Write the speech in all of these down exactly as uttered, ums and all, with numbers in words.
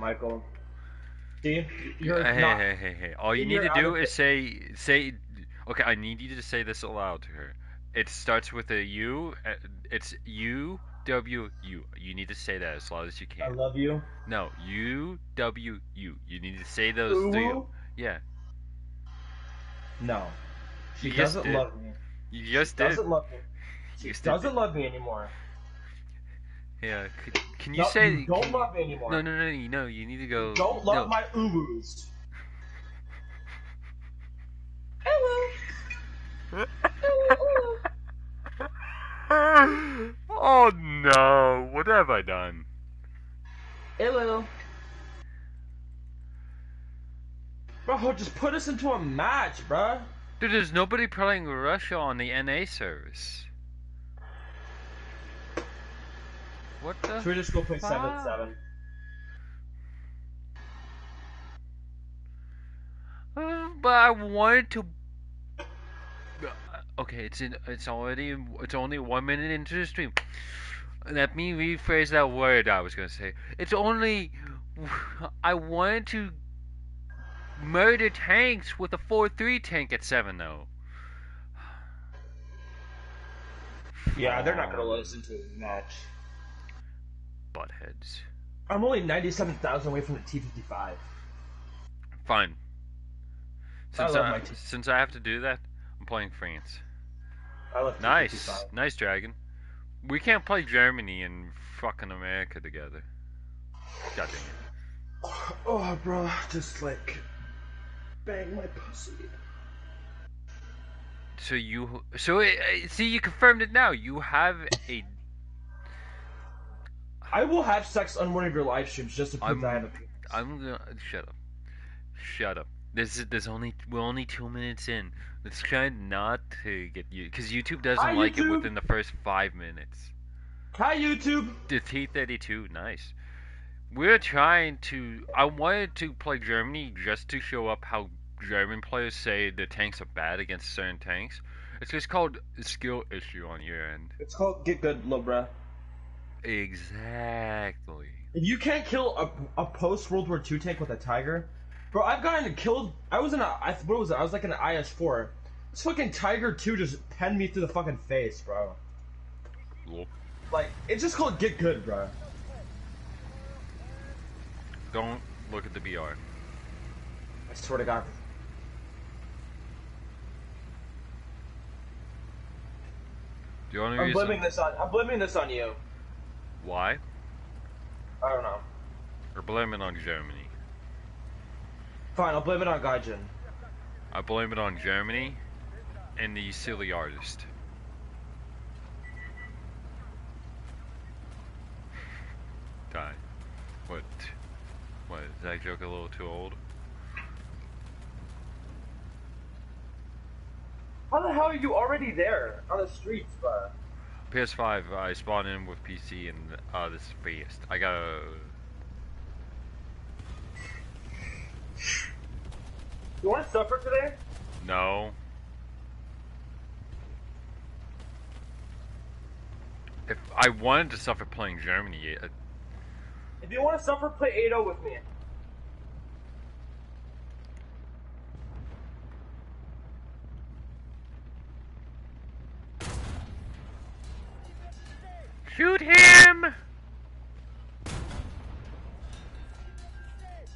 Michael. See, you're hey, not, hey, hey, hey! All you need to do is say, say, okay. I need you to say this aloud to her. It starts with a U. It's U W U. You need to say that as loud as you can. I love you. No, U W U. You need to say those three. Yeah. No. She doesn't love me. You just did. She doesn't love me. She doesn't love me anymore. Yeah, can, can you no, say... You don't can, love me anymore. No, no, no, no, no, you need to go... You don't love no. my uwus. Hello. Hello. Oh, no. What have I done? Hello. Bro, just put us into a match, bro. Dude, there's nobody playing Russia on the N A service. What the? Should we just go play seven seven? Uh, but I wanted to. Okay, it's in. It's already. It's only one minute into the stream. Let me rephrase that word I was gonna say. It's only. I wanted to murder tanks with a four three tank at seven though. Yeah, they're not gonna let us into a match. Buttheads. I'm only ninety-seven thousand away from the T fifty-five. Fine. Since I, I since I have to do that, I'm playing France. I love nice, nice dragon. We can't play Germany and fucking America together. God dang it. Oh, bro, just like bang my pussy. So you, so it, see, you confirmed it now. You have a. I will have sex on one of your live streams just to put that in a piece. I'm gonna shut up. Shut up. There's there's only we're only two minutes in. Let's try not to get you because YouTube doesn't Hi, like YouTube. It within the first five minutes. Hi YouTube. The T thirty-two, nice. We're trying to. I wanted to play Germany just to show up how German players say the tanks are bad against certain tanks. It's just called a skill issue on your end. It's called get good, little bruh. Exactly. If you can't kill a, a post World War Two tank with a Tiger, bro, I've gotten killed. I was in a I, what was it? I was like in an I S four. This fucking Tiger two just penned me through the fucking face, bro. Cool. Like it's just called get good, bro. Don't look at the B R. I swear to God. Do you want to I'm reason? blaming this on. I'm blaming this on you. Why? I don't know. Or blame it on Germany. Fine, I'll blame it on Gaijin. I blame it on Germany and the silly artist. Die. What? What? Is that joke a little too old? How the hell are you already there on the streets, bro? P S five, I spawned in with P C and uh, this is fast. I got a... You want to suffer today? No. If I wanted to suffer playing Germany... I... If you want to suffer, play eight oh with me. Shoot him!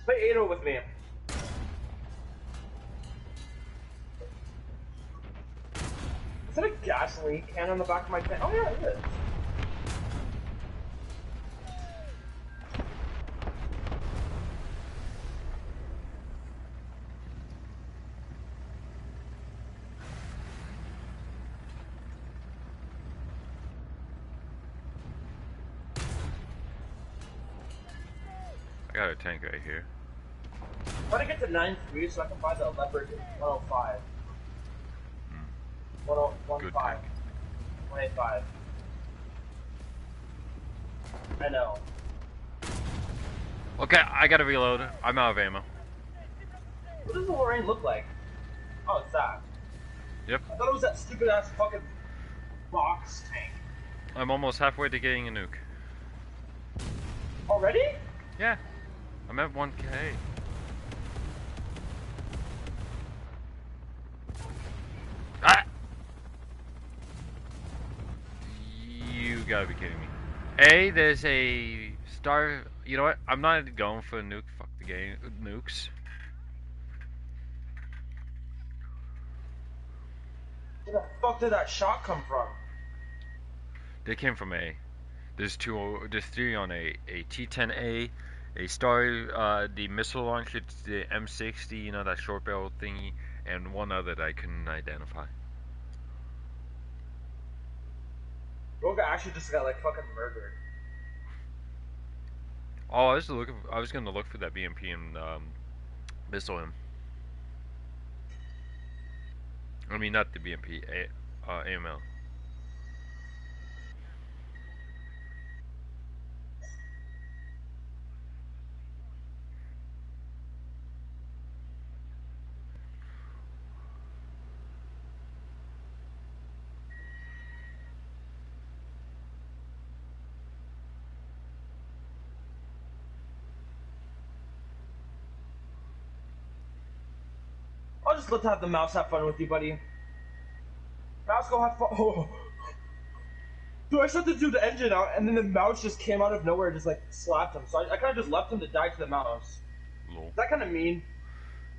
Play eight oh with me. Is that a gasoline can on the back of my tank? Oh yeah, it is. I got a tank right here. I want to get to nine three so I can buy the Leopard one oh five. Mm. one oh five. one eighty-five. I know. Okay, I gotta reload. I'm out of ammo. What does the Lorraine look like? Oh, it's that. Yep. I thought it was that stupid ass fucking box tank. I'm almost halfway to getting a nuke. Already? Yeah. I'm at one K. Ah! You gotta be kidding me. A, there's a star. You know what? I'm not going for a nuke. Fuck the game. Nukes. Where the fuck did that shot come from? They came from A. There's two, there's three on A. A T ten A, a Star, uh, the missile launcher, the M sixty, you know, that short barrel thingy, and one other that I couldn't identify. Roga actually just got like fucking murdered. Oh, I was looking. I was gonna look for that B M P and um, missile him. I mean, not the B M P, a, uh, A M L. I'll just let's have the mouse have fun with you, buddy. Mouse, go have fun. Oh. Dude, I started to do the engine out, and then the mouse just came out of nowhere and just, like, slapped him. So I, I kind of just left him to die to the mouse. Lol. Is that kind of mean?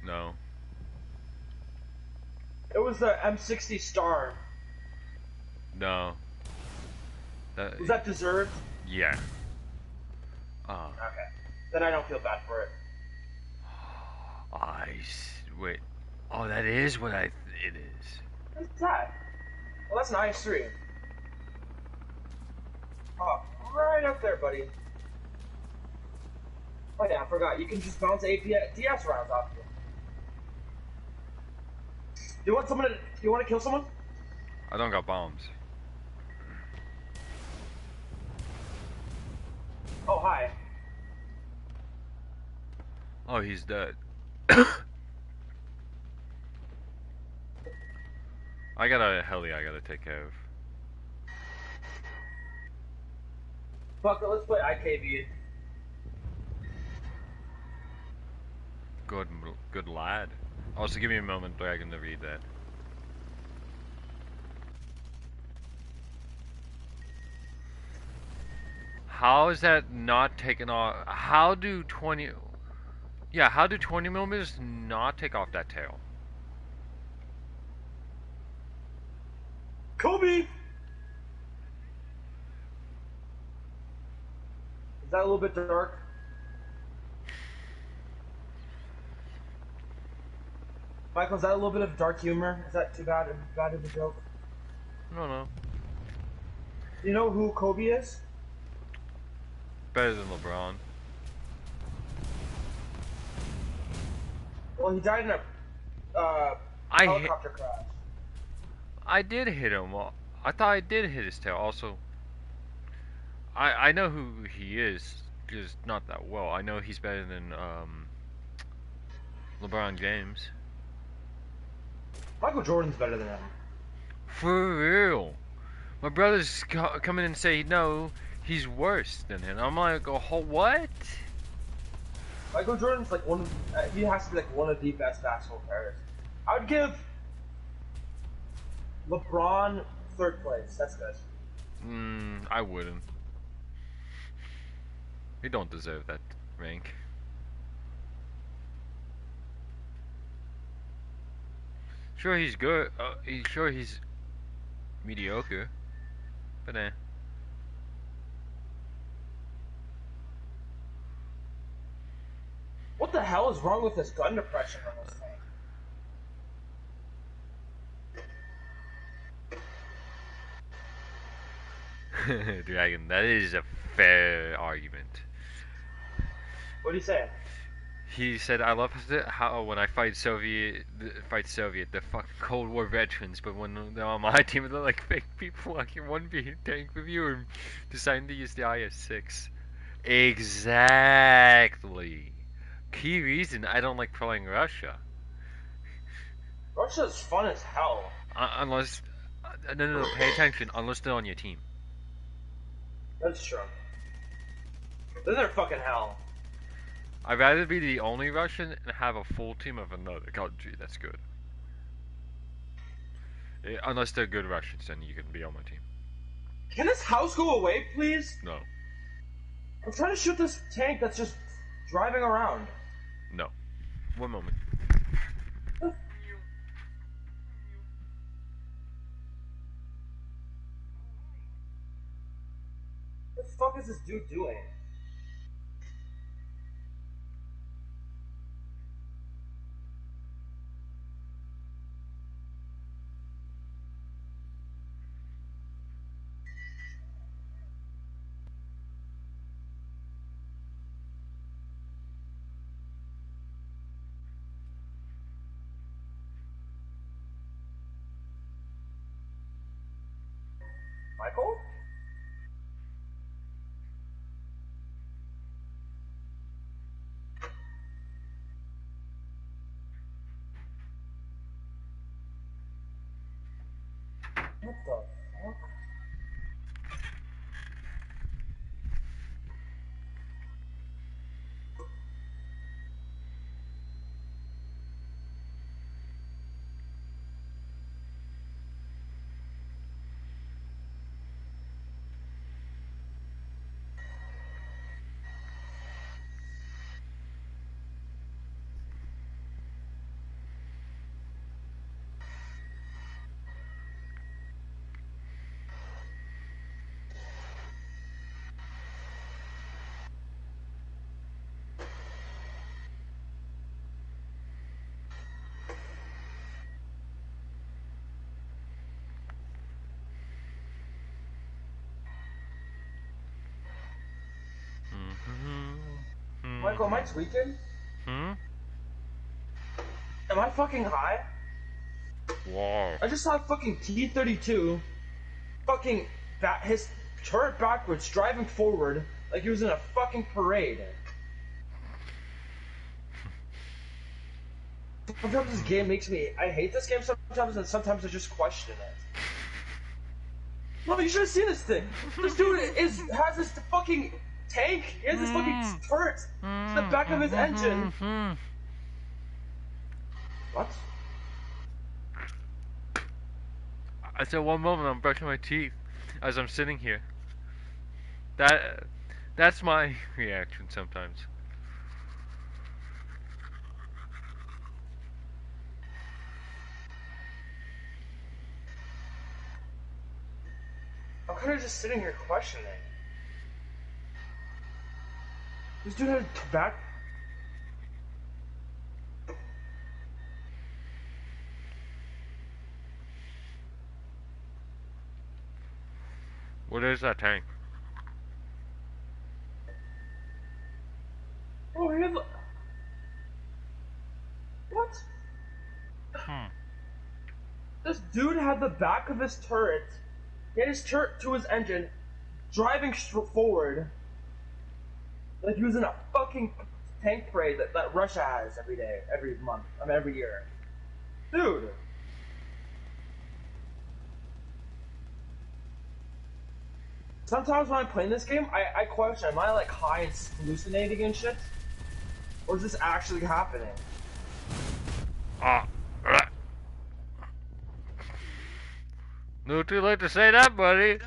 No. It was the M sixty Star. No. That, was that deserved? Yeah. Uh. Okay. Then I don't feel bad for it. I wait. Oh, that is what I... Th it is. What's that? Well, that's an I S three. Oh, right up there, buddy. Oh yeah, I forgot. You can just bounce A P D S rounds off you. Do you want someone to... Do you want to kill someone? I don't got bombs. Oh, hi. Oh, he's dead. I got a heli I gotta take care of. Fuck it, let's play I K B. Good, good lad. Also, give me a moment, Dragon, to read that. How is that not taken off? How do twenty... Yeah, how do twenty millimeters not take off that tail? Kobe! Is that a little bit dark? Michael, is that a little bit of dark humor? Is that too bad, bad of a joke? No, no. You know who Kobe is? Better than LeBron. Well, he died in a uh, helicopter crash. I did hit him. I thought I did hit his tail. Also, I I know who he is, just not that well. I know he's better than um, LeBron James. Michael Jordan's better than him. For real, my brother's co coming in and say no, he's worse than him. I'm like, oh, what? Michael Jordan's like one. Of, uh, he has to be like one of the best basketball players. I would give LeBron third place. That's good. Mm, I wouldn't. He don't deserve that rank. Sure, he's good. Uh, he, sure, he's mediocre. But eh. What the hell is wrong with this gun depression on this thing? Dragon, that is a fair argument. What did he say? He said, "I love how when I fight Soviet, fight Soviet, they're fucking Cold War veterans, but when they're on my team, they're like fake people. I can one be tank with you and deciding to use the I S six." Exactly. Key reason I don't like playing Russia. Russia's fun as hell. Uh, unless, uh, no, no, no, pay attention. Unless they're on your team. That's true. Those are fucking hell. I'd rather be the only Russian and have a full team of another country that's good. Yeah, unless they're good Russians, then you can be on my team. Can this house go away, please? No. I'm trying to shoot this tank that's just driving around. No. One moment. What the fuck is this dude doing? Michael? What the fuck? Michael, am I tweaking? Hmm? Am I fucking high? Wow. I just saw fucking T thirty-two fucking bat his turret backwards, driving forward like he was in a fucking parade. Sometimes this game makes me... I hate this game sometimes, and sometimes I just question it. Mother, you should have seen this thing! This dude is has this fucking... tank! He has this fucking mm. turret mm. to the back of his mm-hmm. engine! Mm-hmm. What? I said one moment, I'm brushing my teeth as I'm sitting here. That, that's my reaction sometimes. I'm kind of just sitting here questioning. This dude had a back. What is that tank? Oh, he had. What? Hmm. This dude had the back of his turret. He had his turret to his engine, driving forward. Like he was in a fucking tank parade that, that Russia has every day, every month, I mean, every year. Dude! Sometimes when I'm playing this game, I, I question, am I like high and hallucinating and shit? Or is this actually happening? Ah. Uh, no too late to say that, buddy.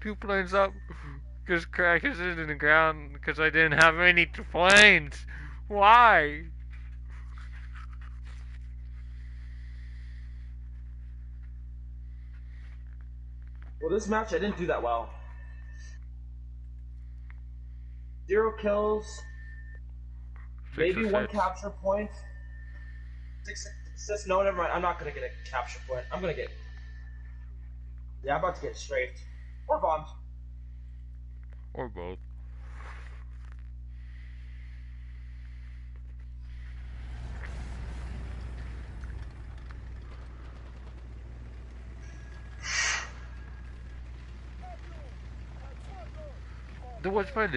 Two planes up, because crackers in the ground, because I didn't have any planes. Why? Well, this match I didn't do that well. Zero kills, six maybe one capture point. Six assists. No, never mind. I'm not gonna get a capture point. I'm gonna get. Yeah, I'm about to get strafed. Or bombs. Or both. The worst part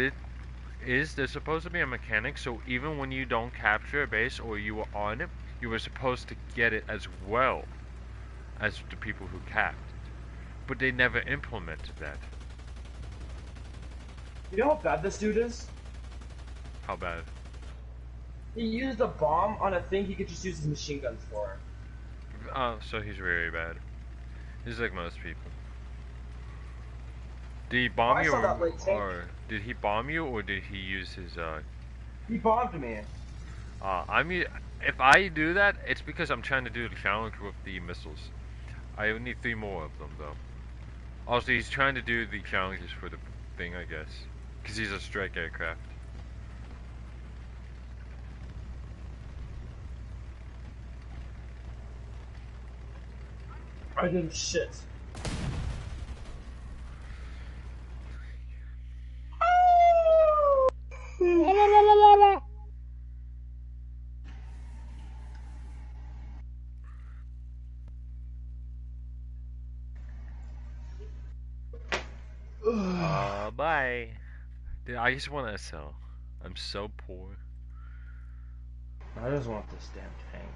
is there's supposed to be a mechanic, so even when you don't capture a base or you were on it, you were supposed to get it as well as the people who capped. But they never implemented that. You know how bad this dude is? How bad? He used a bomb on a thing he could just use his machine guns for. Oh, so he's very bad. He's like most people. Did he bomb oh, you or, or did he bomb you or did he use his uh He bombed me. Uh I mean if I do that, it's because I'm trying to do the challenge with the missiles. I need three more of them though. Also he's trying to do the challenges for the thing, I guess. Because he's a strike aircraft. I didn't shit. Uh, bye. Dude, I just want to S L. I'm so poor. I just want this damn tank.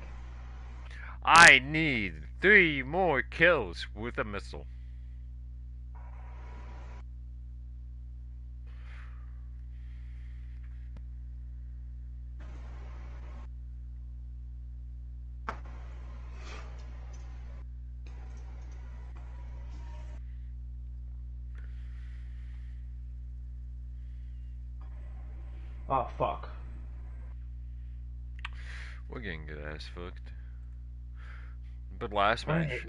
I need three more kills with a missile. Oh fuck. We're getting good ass fucked. But last match,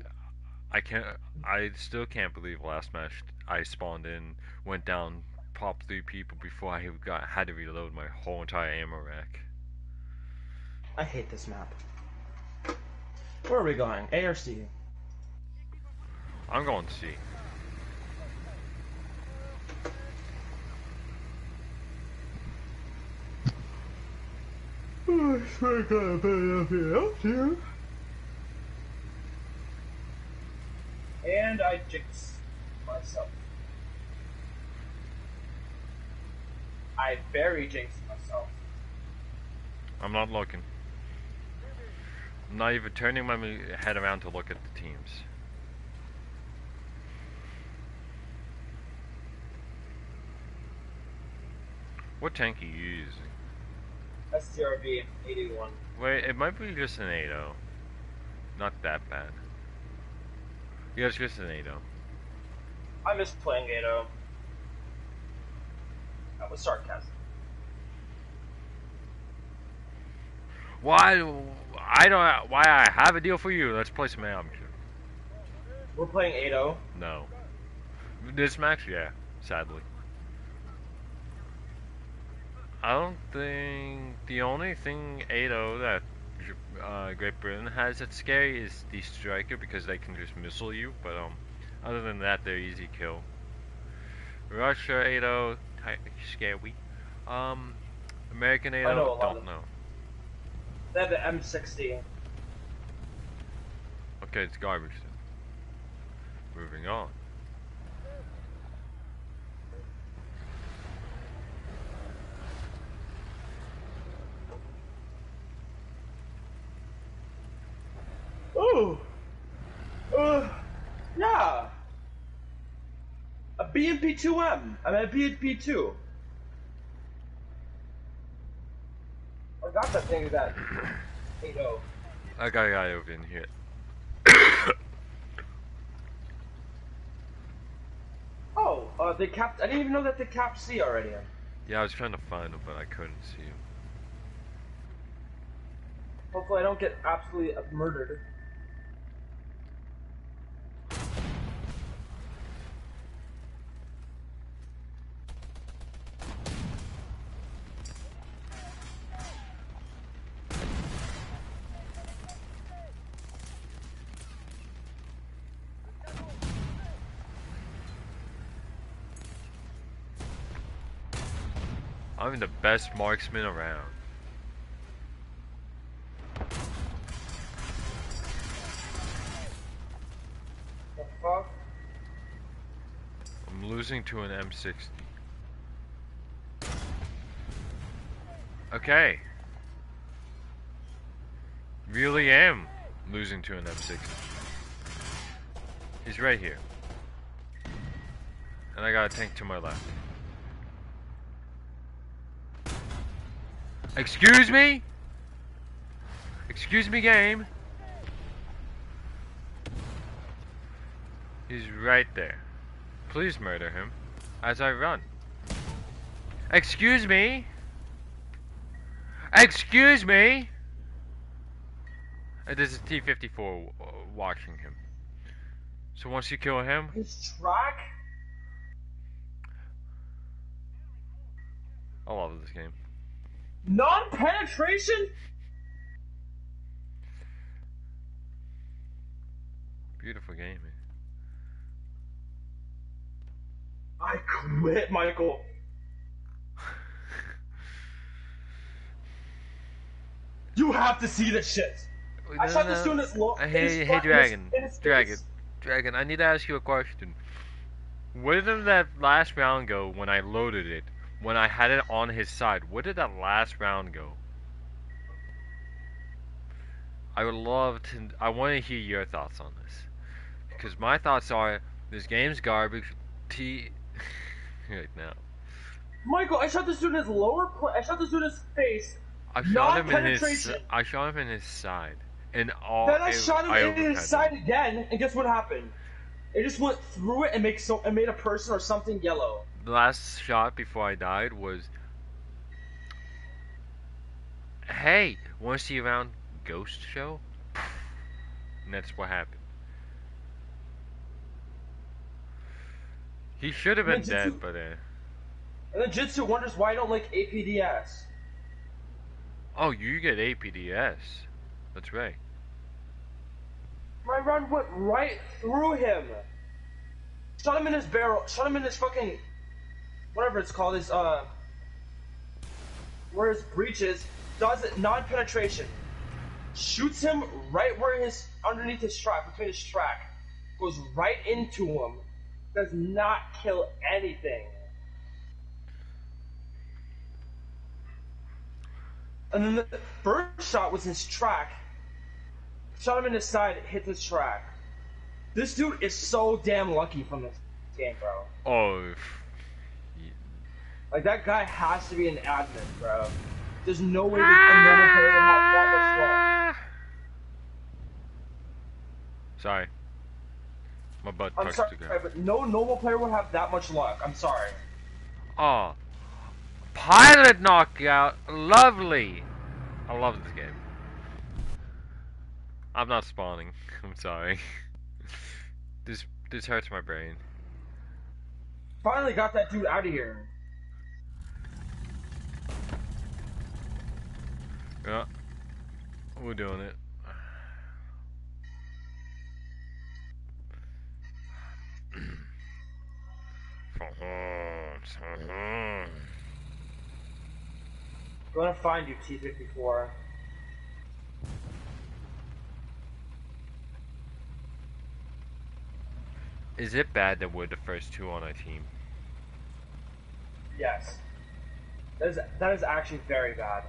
I can't. I still can't believe last match I spawned in, went down, popped three people before I got had to reload my whole entire ammo rack. I hate this map. Where are we going? A or C? I'm going C. I swear to God, nothing else here. And I jinxed myself. I very jinxed myself. I'm not looking. I'm not even turning my head around to look at the teams. What tank are you using? S T R V eighty-one. Wait, it might be just an eight oh. Not that bad. Yeah, it's just an eight oh. I miss playing eight oh. That was sarcasm. Why? I don't. Why I have a deal for you? Let's play some amateur. We're playing eight oh. No. This match, yeah. Sadly, I don't think the only thing eight oh that. Uh, Great Britain has that's scary is the striker because they can just missile you, but um, other than that, they're easy kill. Russia eight oh, scary. Um, American eight oh, know don't know. They have the M sixty. Okay, it's garbage then. Moving on. Ooh! Uh, yeah! A B and P two M! I mean a B and P two! I got that thing that eight oh. I got a guy over in here. Oh, uh, they capped. I didn't even know that they capped C already. Yeah, I was trying to find him, but I couldn't see him. Hopefully I don't get absolutely murdered. I'm the best marksman around. The fuck? I'm losing to an M sixty. Okay. Really am losing to an M sixty. He's right here. And I got a tank to my left. Excuse me? Excuse me, game. He's right there. Please murder him as I run. Excuse me? Excuse me? This is T fifty-four watching him. So once you kill him... His track? I love this game. Non-penetration? Beautiful game, man. I quit, Michael. You have to see this shit. I shot this dude in his look. Hey, hey, Dragon. Dragon. Dragon, I need to ask you a question. Where did that last round go when I loaded it? When I had it on his side? Where did that last round go? I would love to... I want to hear your thoughts on this. Because my thoughts are, this game's garbage. T... right now. Michael, I shot this dude in his lower... Pl I shot this dude in his face. I shot him in his... I shot him in his side. And all... Then I it, shot him I in his side him. again, and guess what happened? It just went through it and make so it made a person or something yellow. The last shot before I died was... Hey, wanna see around Ghost Show? And that's what happened. He should have been Ninjutsu, dead by then. And then Jitsu wonders why I don't like A P D S. Oh, you get A P D S. That's right. My run went right through him. Shot him in his barrel. Shot him in his fucking... Whatever it's called. His, uh... Where his breeches. Does it non-penetration. Shoots him right where his... Underneath his track. Between his track. Goes right into him. Does not kill anything. And then the first shot was his track. Shot him in his side, hit his track. This dude is so damn lucky from this game, bro. Oh. Yeah. Like, that guy has to be an admin, bro. There's no way to ah! this Sorry. My butt I'm sorry, to go. But no normal player will have that much luck. I'm sorry. Oh. Pilot knockout. Lovely. I love this game. I'm not spawning. I'm sorry. This this hurts my brain. Finally got that dude out of here. Yeah, we're doing it. I'm gonna find you, T fifty-four. Is it bad that we're the first two on our team? Yes. That is, that is actually very bad.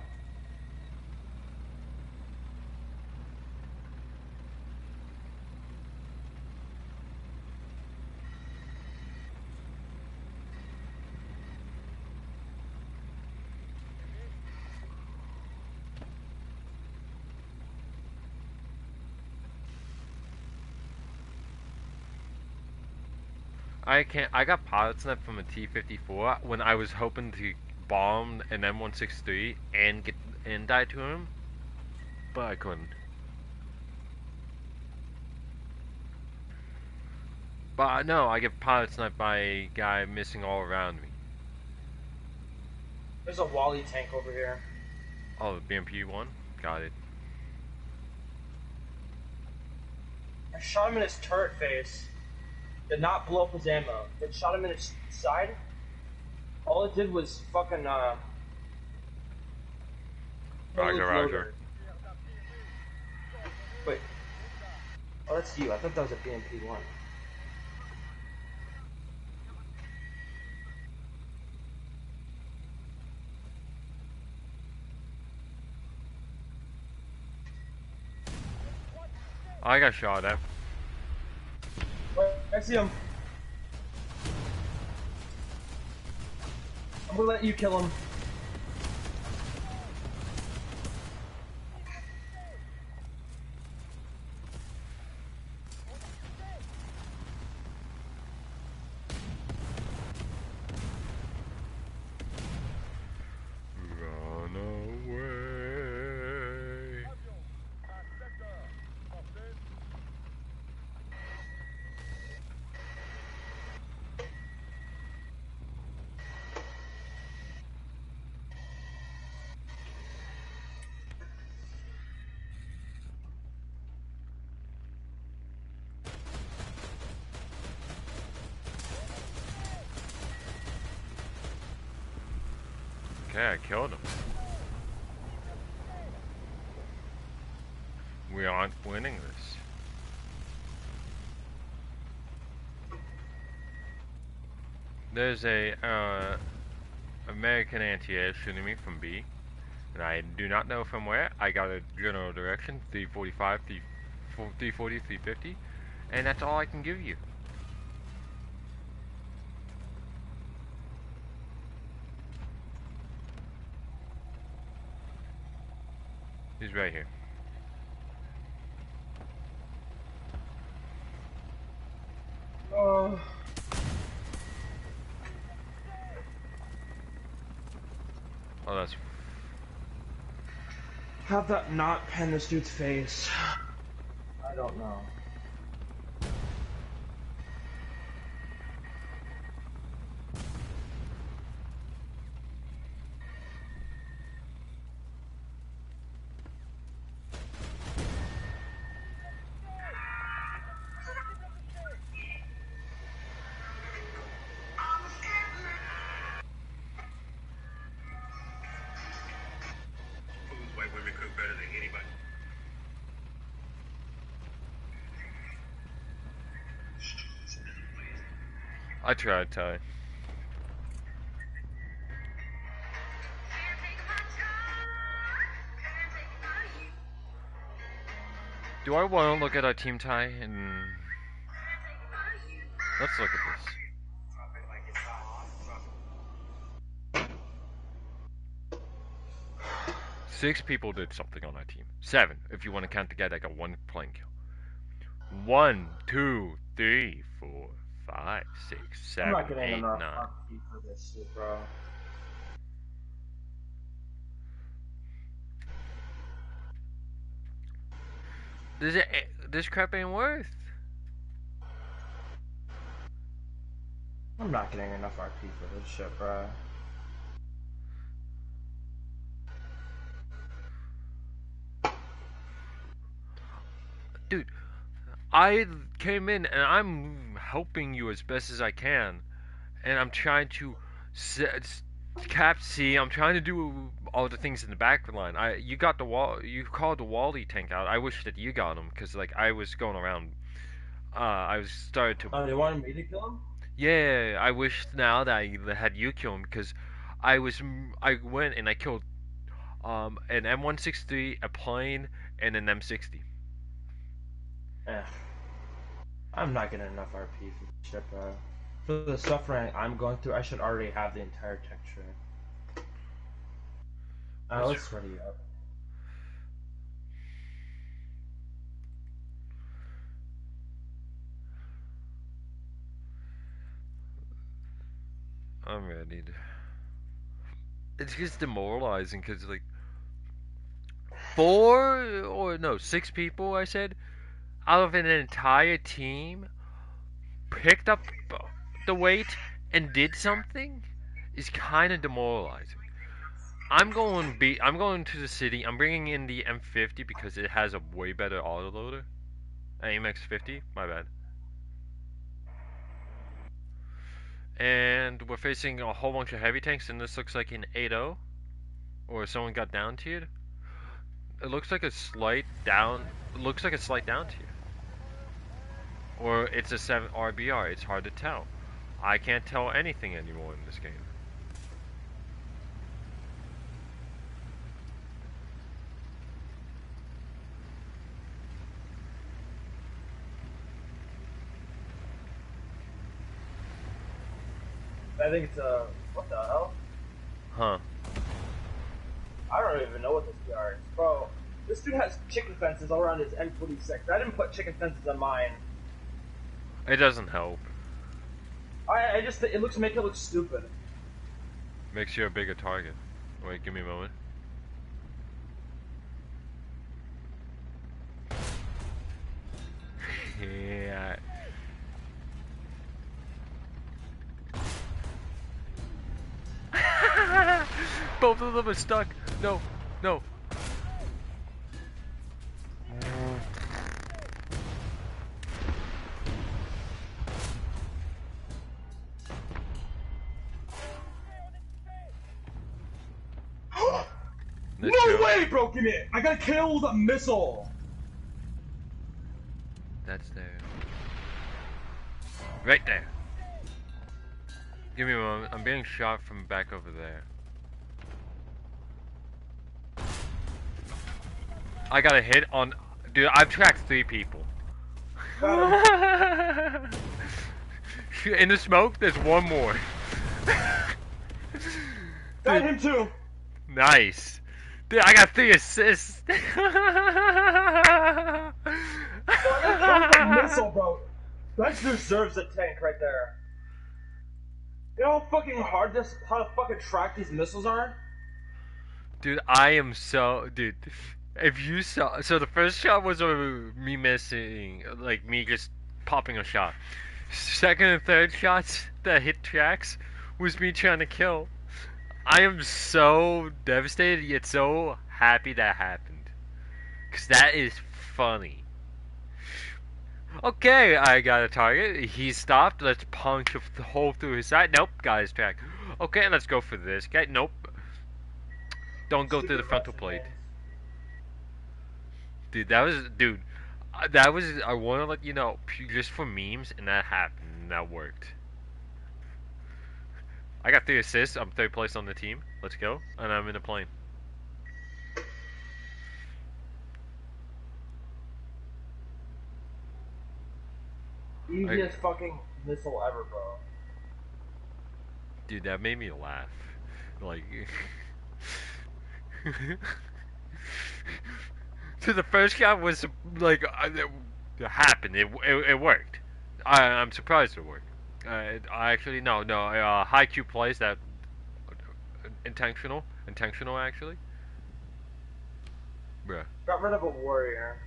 I can't. I got pilot sniped from a T fifty-four when I was hoping to bomb an M one sixty-three and get and die to him, but I couldn't. But no, I get pilot sniped by a guy missing all around me. There's a Wally tank over here. Oh, the B M P one. Got it. I shot him in his turret face. Did not blow up his ammo. It shot him in his side. All it did was fucking, uh... Roger, roger. Wait. Oh, that's you. I thought that was a B M P one. I got shot at. I see him. I'm gonna let you kill him. Okay, I killed him. We aren't winning this. There's a uh, American anti-air shooting me from B, and I do not know from where. I got a general direction, three forty-five, three forty, three fifty, and that's all I can give you. He's right here. Oh. Oh, that's... How'd that not pen this dude's face? I don't know. I tried, Ty. Do I want to look at our team, Ty? And let's look at this. Six people did something on our team. Seven, if you want to count the guy that got one plane kill. One, two, three, four. Five, six, seven, I'm not getting eight, enough nine. For this, bro. This, is, this crap ain't worth. I'm not getting enough R P for this shit, bro. Dude. I came in and I'm helping you as best as I can, and I'm trying to cap C. I'm trying to do all the things in the back line. I you got the wall. You called the Wally tank out. I wish that you got him because like I was going around. Uh, I was started to. Oh, uh, they wanted me to kill him. Yeah, I wish now that I had you kill him because I was I went and I killed um an M one sixty-three, a plane, and an M sixty. Eh. I'm not getting enough R P for this shit, bro. For the suffering I'm going through, I should already have the entire texture. Alright, let's sure. ready up. I'm ready to... It's just demoralizing, because, like... Four, or no, six people, I said... out of an entire team, picked up the weight and did something is kind of demoralizing. I'm going be I'm going to the city. I'm bringing in the M fifty because it has a way better autoloader. A M X fifty, my bad. And we're facing a whole bunch of heavy tanks, and this looks like an eight oh, or someone got down tiered. It looks like a slight down. It looks like a slight down tier. Or it's a seven R B R, it's hard to tell. I can't tell anything anymore in this game. I think it's a... what the hell? Huh. I don't even know what this P R is. Bro, this dude has chicken fences all around his M forty-six. I didn't put chicken fences on mine. It doesn't help. I I just it looks make it look stupid. Makes you a bigger target. Wait, give me a moment. Yeah. Both of them are stuck. No, no. No joke. Way, broken it! I got killed a missile! That's there. Right there! Give me a moment, I'm being shot from back over there. I got a hit on... Dude, I've tracked three people. In the smoke, there's one more. Got him too! Nice. Dude, I got three assists! I got killed by a missile, bro. That deserves a tank right there. You know how fucking hard this, how to fucking track these missiles are? Dude, I am so, dude, if you saw, so the first shot was over me missing, like me just popping a shot. Second and third shots that hit tracks was me trying to kill. I am so devastated yet so happy that happened. Cause that is funny. Okay, I got a target. He stopped. Let's punch a hole through his side. Nope, got his track. Okay, let's go for this guy. Nope. Don't go through the frontal plate. Dude, that was... Dude, that was... I want to let you know, just for memes, and that happened. And that worked. I got three assists. I'm third place on the team. Let's go. And I'm in a plane. Easiest I, fucking missile ever, bro. Dude, that made me laugh. Like... So the first shot was, like, it happened. It, it, it worked. I, I'm surprised it worked. Uh, I actually, no, no. Uh, high Q plays that... Intentional. Intentional, actually. Bruh. Got rid of a warrior.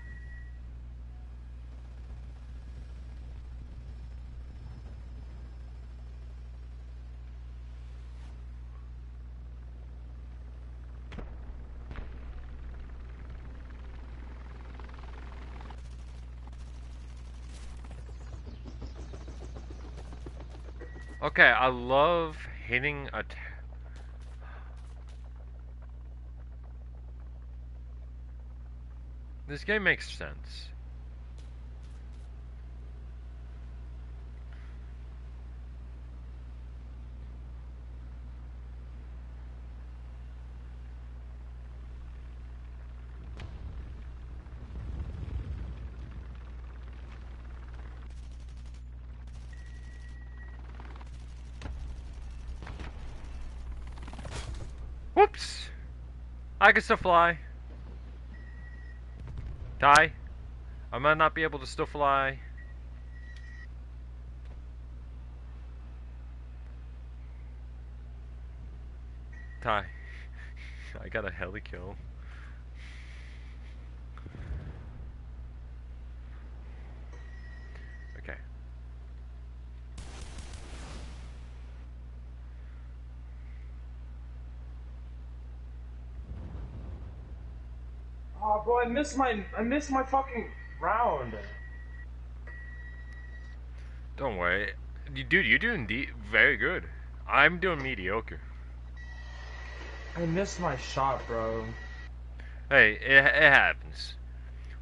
Okay, I love hitting a... T this game makes sense. Whoops! I can still fly. Die. I might not be able to still fly. Die. I got a heli kill. Bro, I missed my I missed my fucking round. Don't worry, dude. You're doing de very good. I'm doing mediocre. I missed my shot, bro. Hey, it, it happens.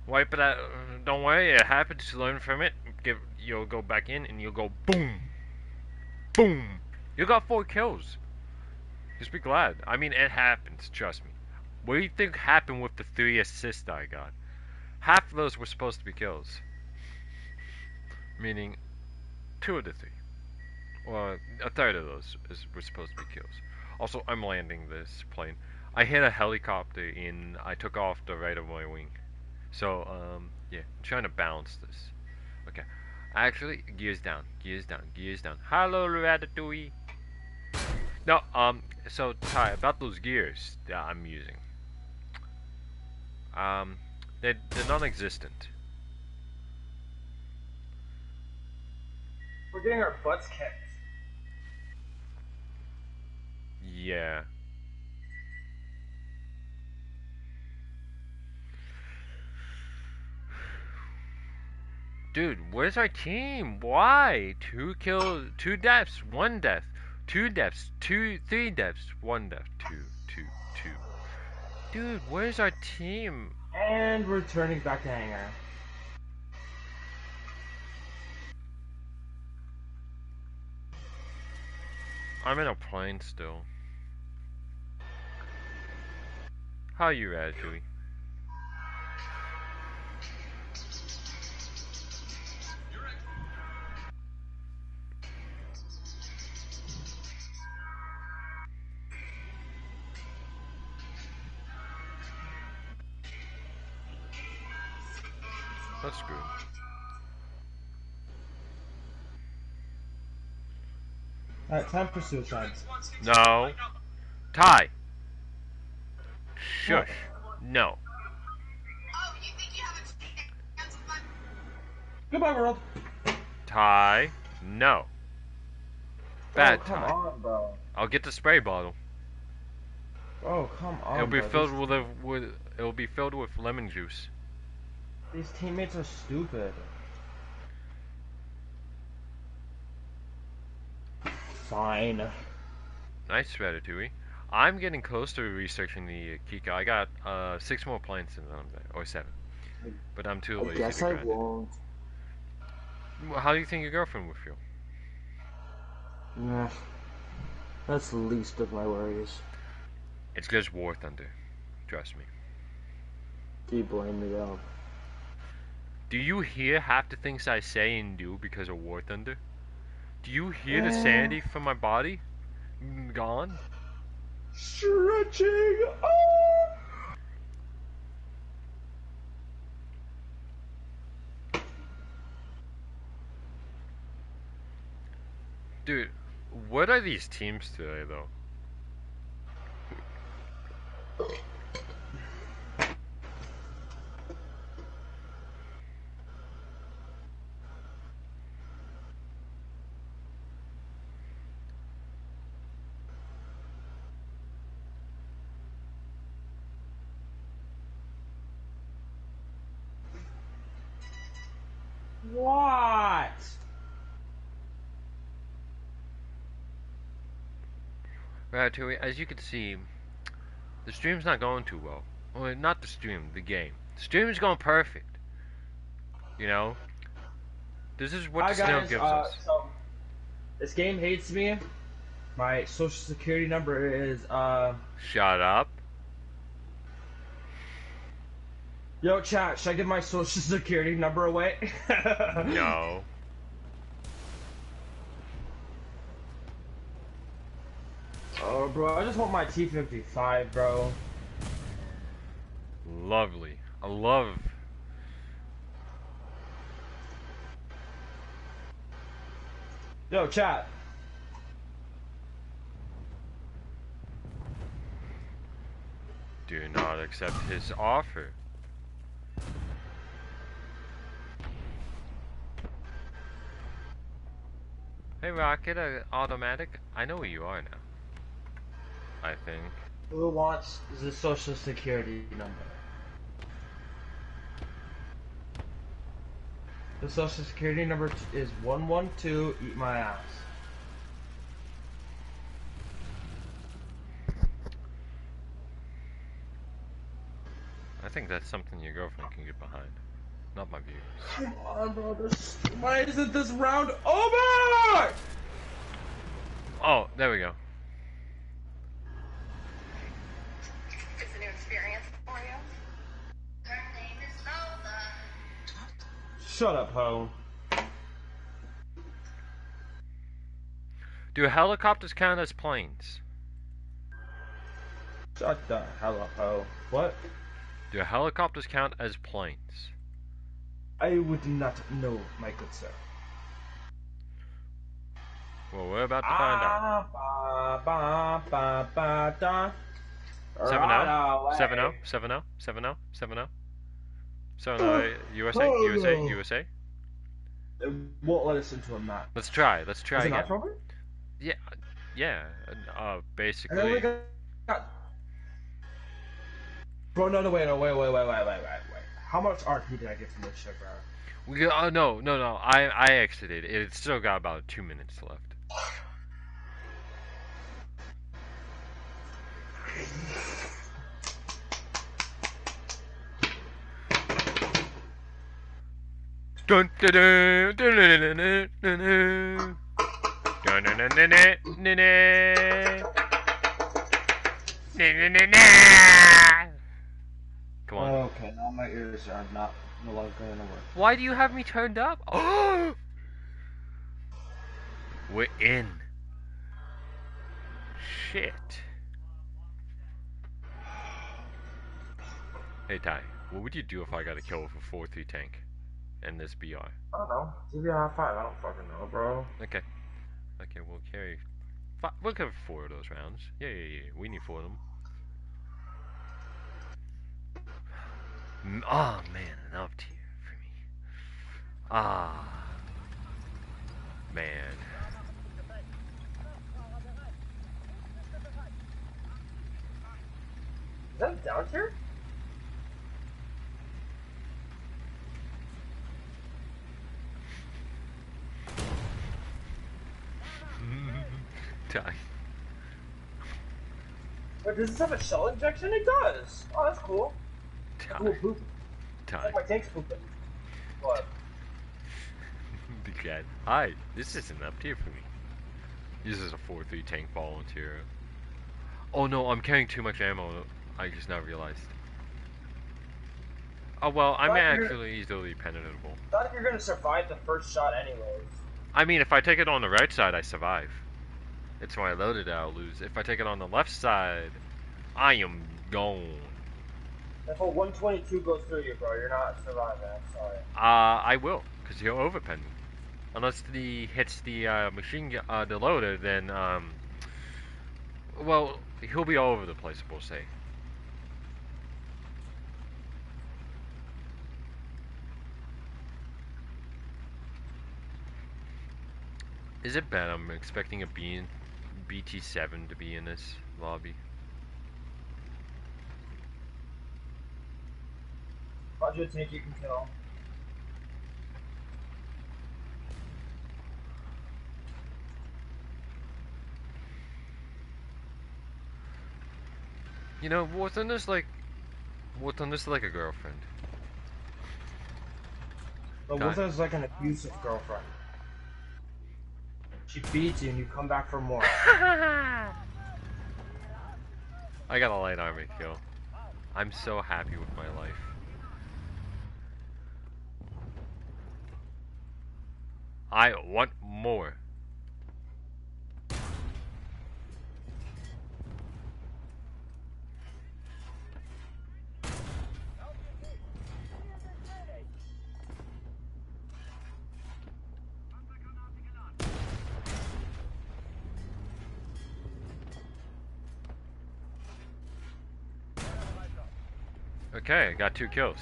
Wipe it out. Don't worry, it happens. Learn from it. Give you'll go back in and you'll go boom, boom. You got four kills. Just be glad. I mean, it happens. Trust me. What do you think happened with the three assists I got? Half of those were supposed to be kills. Meaning, two of the three. Well, a third of those is, were supposed to be kills. Also, I'm landing this plane. I hit a helicopter and I took off the right of my wing. So, um, yeah, I'm trying to balance this. Okay, actually, gears down, gears down, gears down. Hello, Ratatouille. No, um, so, Ty, about those gears that I'm using. Um, they're, they're non-existent. We're getting our butts kicked. Yeah. Dude, where's our team? Why? Two kills, two deaths, one death, two deaths, two, three deaths, one death, two, two, two. Dude, where's our team? And we're turning back to hangar. I'm in a plane still. How are you, Ratatouille? That's good. Alright, time for suicide. No. Ty! Shush. No. Oh, you think you have a chance? Goodbye, world. Ty. No. Bad time. Oh, come on, bro. I'll get the spray bottle. Oh, come on. It'll be filled with a, with it'll be filled with lemon juice. These teammates are stupid. Fine. Nice, Ratatouille. I'm getting close to researching the uh, Kika. I got uh, six more planes in them, or seven. But I'm too lazy. I guess I won't. How do you think your girlfriend will feel? Nah, that's the least of my worries. It's just War Thunder. Trust me. Do you blame me though? Do you hear half the things I say and do because of War Thunder? Do you hear the sanity from my body? Gone? Stretching! Oh! Dude, what are these teams today, though? What? Ratatouille, as you can see, the stream's not going too well. Well, not the stream, the game. The stream's going perfect. You know? This is what Hi the guys, snow gives uh, us. So this game hates me. My social security number is, uh... Shut up. Yo, chat, should I give my social security number away? No. Oh, bro, I just want my T fifty-five, bro. Lovely. I love... Yo, chat. Do not accept his offer. Hey Rocket, uh, automatic. I know who you are now. I think. Who wants the social security number? The social security number is one one two. Eat my ass. I think that's something your girlfriend can get behind. Not my viewers. Come on, bro. This, why isn't this round over? Oh, there we go. It's a new experience for you. Her name is Lola. Shut up, ho. Do helicopters count as planes? Shut the hell up, ho. What? Do helicopters count as planes? I would not know, my good sir. Well, we're about to find ah, out. Ba, ba, ba, ba, seven oh, seven oh, seven oh, seven oh, seven oh, seven oh, U S A, oh. U S A, U S A. It won't let us into a map. Let's try, let's try Is again. It not proper? Yeah, yeah, uh, basically. And then we got... Bro, no, no, wait, no, wait, wait, wait, wait, wait, wait. How much R P did I get from this ship, bro? We uh, no, no, no. I I exited. It still got about two minutes left. Dun dun dun dun dun dun dun. Come on. Okay, now my ears are not no longer going to work. Why do you have me turned up? Oh! We're in. Shit. Hey Ty, what would you do if I got a kill with a four three tank and this B R? I don't know. Give me a high five. I don't fucking know, bro. Okay. Okay, we'll carry. Five. We'll cover four of those rounds. Yeah, yeah, yeah. We need four of them. Oh man, an up tier for me. Ah man. Is that down here? Time. Wait, does this have a shell injection? It does. Oh, that's cool. Time. Cool time. Oh, my tank's pooping. What? The cat. Hi. This isn't up tier for me. This is a four three tank volunteer. Oh no, I'm carrying too much ammo. I just now realized. Oh well, I'm actually easily penetrable. I thought if you're gonna survive the first shot, anyways. I mean, if I take it on the right side, I survive. It's when I load it, I'll lose. If I take it on the left side, I am gone. If a one twenty-two goes through you, bro, you're not surviving. I'm sorry. Uh, I will, cause he'll overpen me. Unless he hits the uh, machine, uh, the loader, then um, well, he'll be all over the place, we'll say. Is it bad? I'm expecting a B B T seven to be in this lobby. Roger, take you can kill. You know, War Thunder's like, War Thunder's like a girlfriend. But War Thunder's like an abusive girlfriend. She beats you and you come back for more. I got a light army kill. I'm so happy with my life. I want more. Okay, got two kills.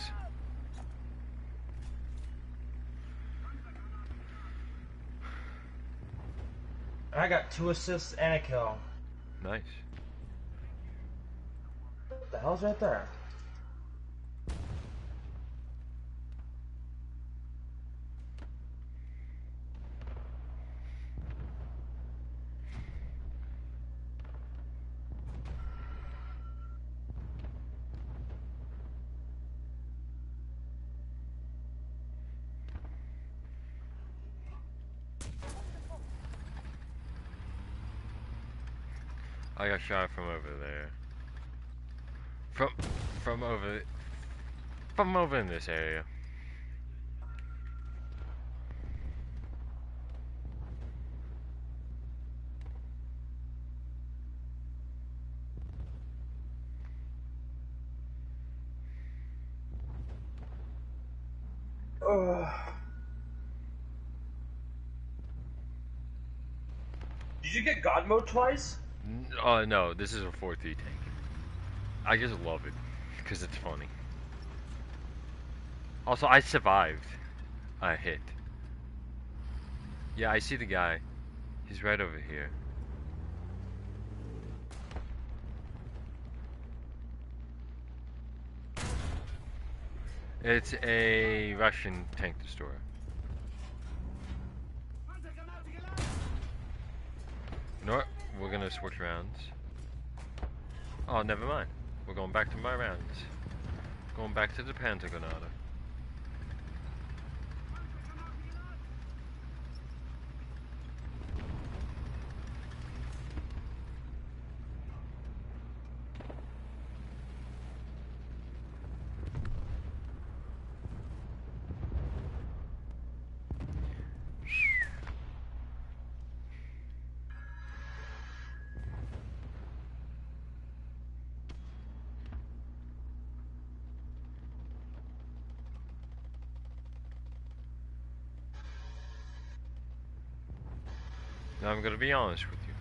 I got two assists and a kill. Nice. What the hell's right there? I got shot from over there. From, from over, from over in this area. Ugh. Did you get God mode twice? Uh, no, this is a four three tank. I just love it, because it's funny. Also, I survived a hit. Yeah, I see the guy. He's right over here. It's a Russian tank destroyer. Nor We're gonna switch rounds. Oh, never mind. We're going back to my rounds. Going back to the Pentagonada. I'm gonna be honest with you.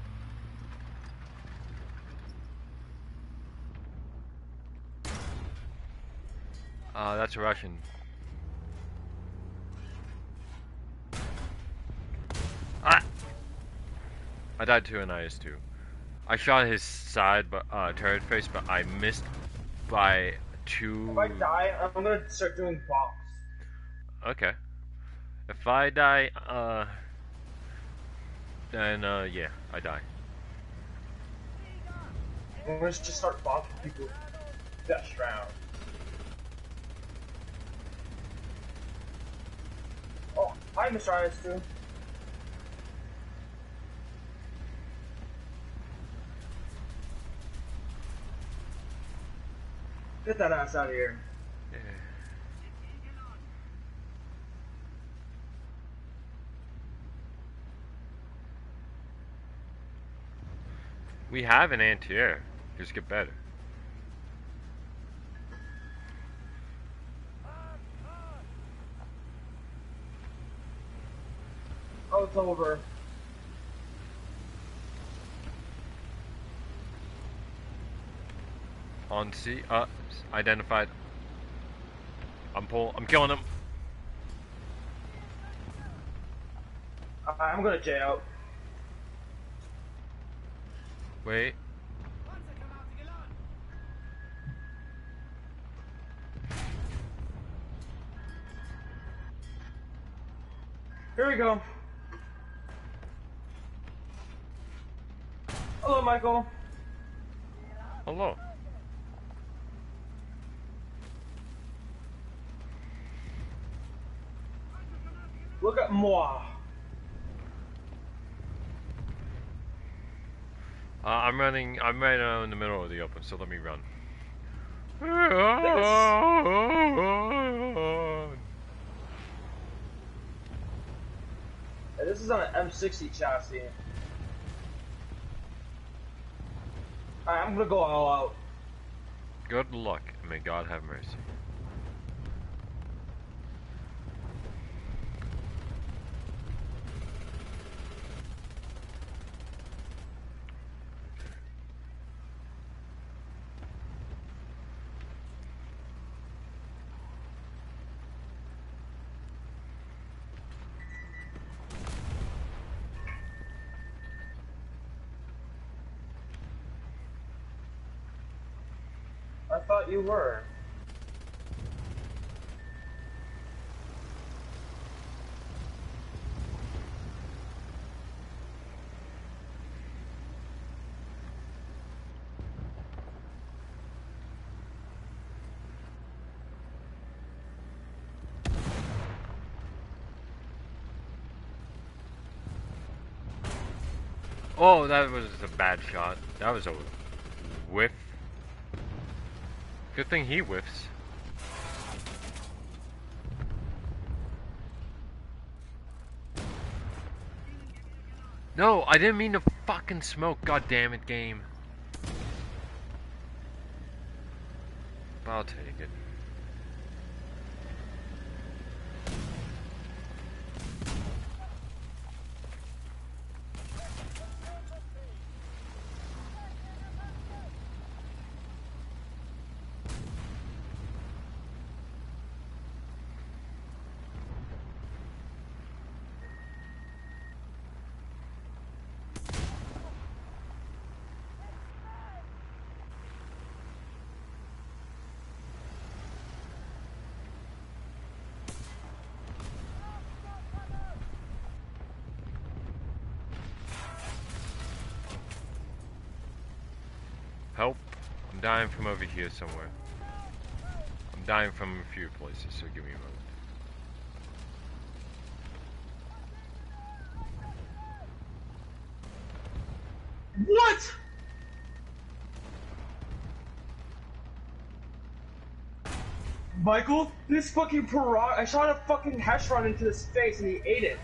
Uh, that's a Russian. Ah! I died to an I S too. I shot his side, but uh, turret face, but I missed by two. If I die, I'm gonna start doing bombs. Okay. If I die, uh, then uh, yeah, I die. I'm gonna just start bombing people this round. Oh, hi, Mister I S two. Get that ass out of here. Yeah. We have an anti-air. Just get better. Oh, it's over. On C, uh, identified. I'm pull. I'm killing him. Uh, I'm gonna J out. Wait. Here we go. Hello, Michael. Hello. Look at moi. Uh, I'm running. I'm right now in the middle of the open, so let me run. This, this is on an M sixty chassis. All right, I'm gonna go all out. Good luck, and may God have mercy. I thought you were. Oh, that was a bad shot. That was a whiff. Good thing he whiffs. No, I didn't mean to fucking smoke, goddammit, game. But I'll take it. Help, I'm dying from over here somewhere. I'm dying from a few places, so give me a moment. What? Michael, this fucking piranha, I shot a fucking Heshron into his face and he ate it.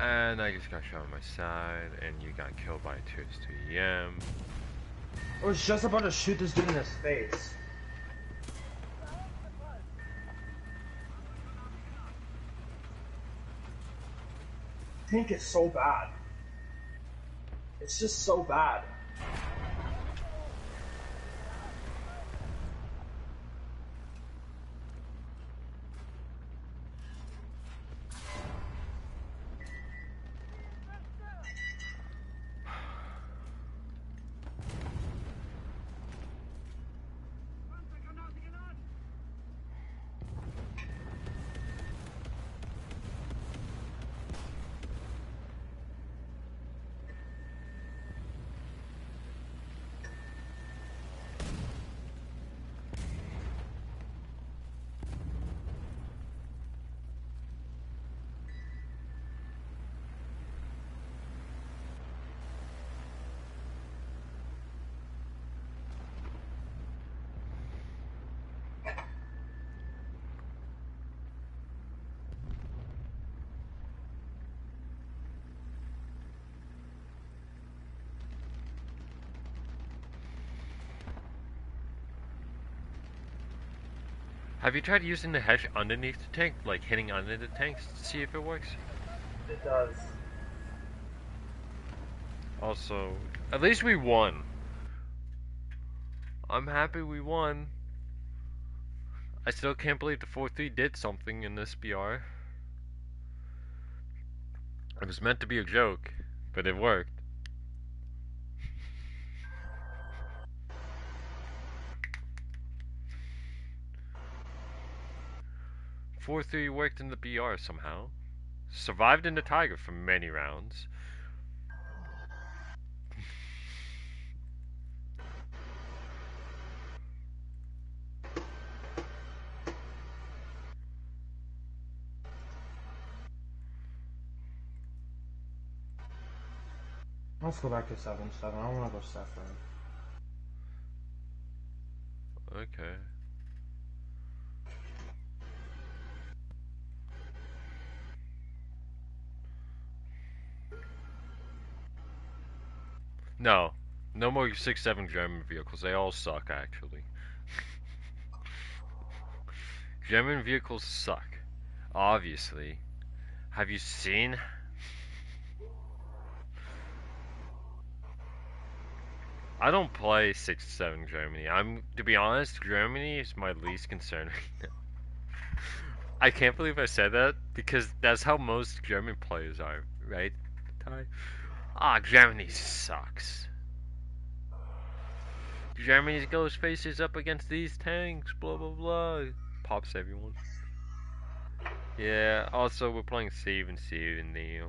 and I just got shot on my side, and you got killed by two S T M. I was just about to shoot this dude in his face. Pink is so bad. It's just so bad. Have you tried using the hatch underneath the tank, like hitting under the tanks to see if it works? It does. Also, at least we won. I'm happy we won. I still can't believe the four three did something in this B R. It was meant to be a joke, but it worked. four three worked in the B R somehow, survived in the Tiger for many rounds. Let's go back to seven seven, I don't want to go separate. Okay. No, no more six seven German vehicles, they all suck actually. German vehicles suck, obviously. Have you seen? I don't play six seven Germany. I'm, to be honest, Germany is my least concern right now. I can't believe I said that, because that's how most German players are, right, Ty? Ah, oh, Germany sucks. Germany's ghost faces up against these tanks, blah blah blah. Pops everyone. Yeah, also we're playing Save and Save in the...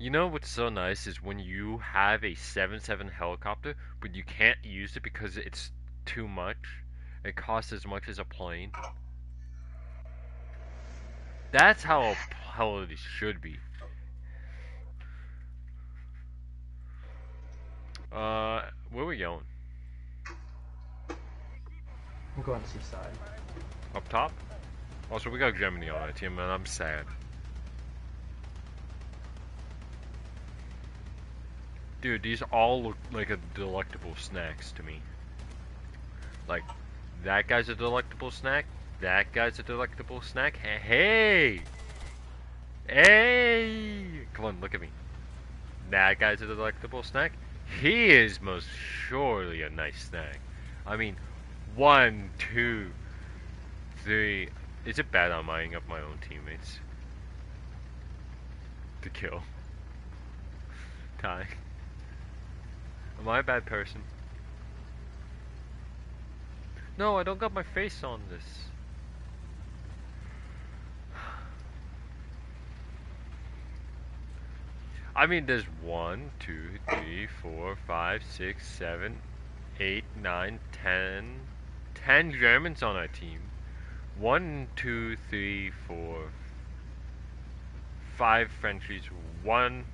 You know what's so nice is when you have a seven seven helicopter, but you can't use it because it's too much. It costs as much as a plane. That's how a heli should be. Uh, where are we going? I'm going seaside. Up top? Also, we got Germany on our team, and I'm sad. Dude, these all look like a delectable snacks to me. Like, that guy's a delectable snack. That guy's a delectable snack. Hey! Hey! Come on, look at me. That guy's a delectable snack. He is most surely a nice snack. I mean, one, two, three. Is it bad I'm eyeing up my own teammates? To kill. Time. Am I a bad person? No, I don't got my face on this. I mean, there's one, two, three, four, five, six, seven, eight, nine, ten, ten Germans on our team. one, two, three, four, five Frenchies, one,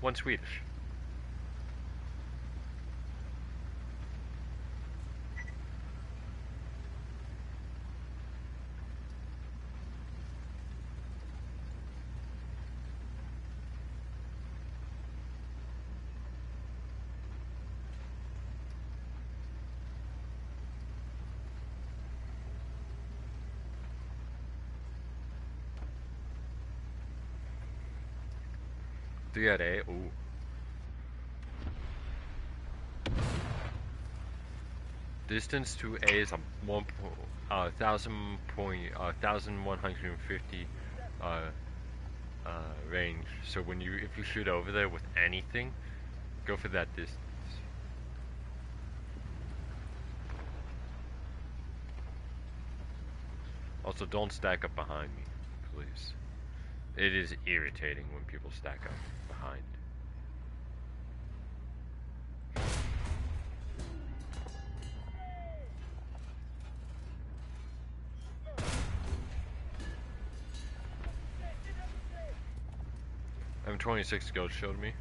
one Swedish. Three R A, ooh. Distance to A is a one uh, thousand point uh, thousand one hundred and fifty uh, uh, range. So when you if you shoot over there with anything, go for that distance. Also, don't stack up behind me, please. It is irritating when people stack up behind. M twenty-six gold showed me.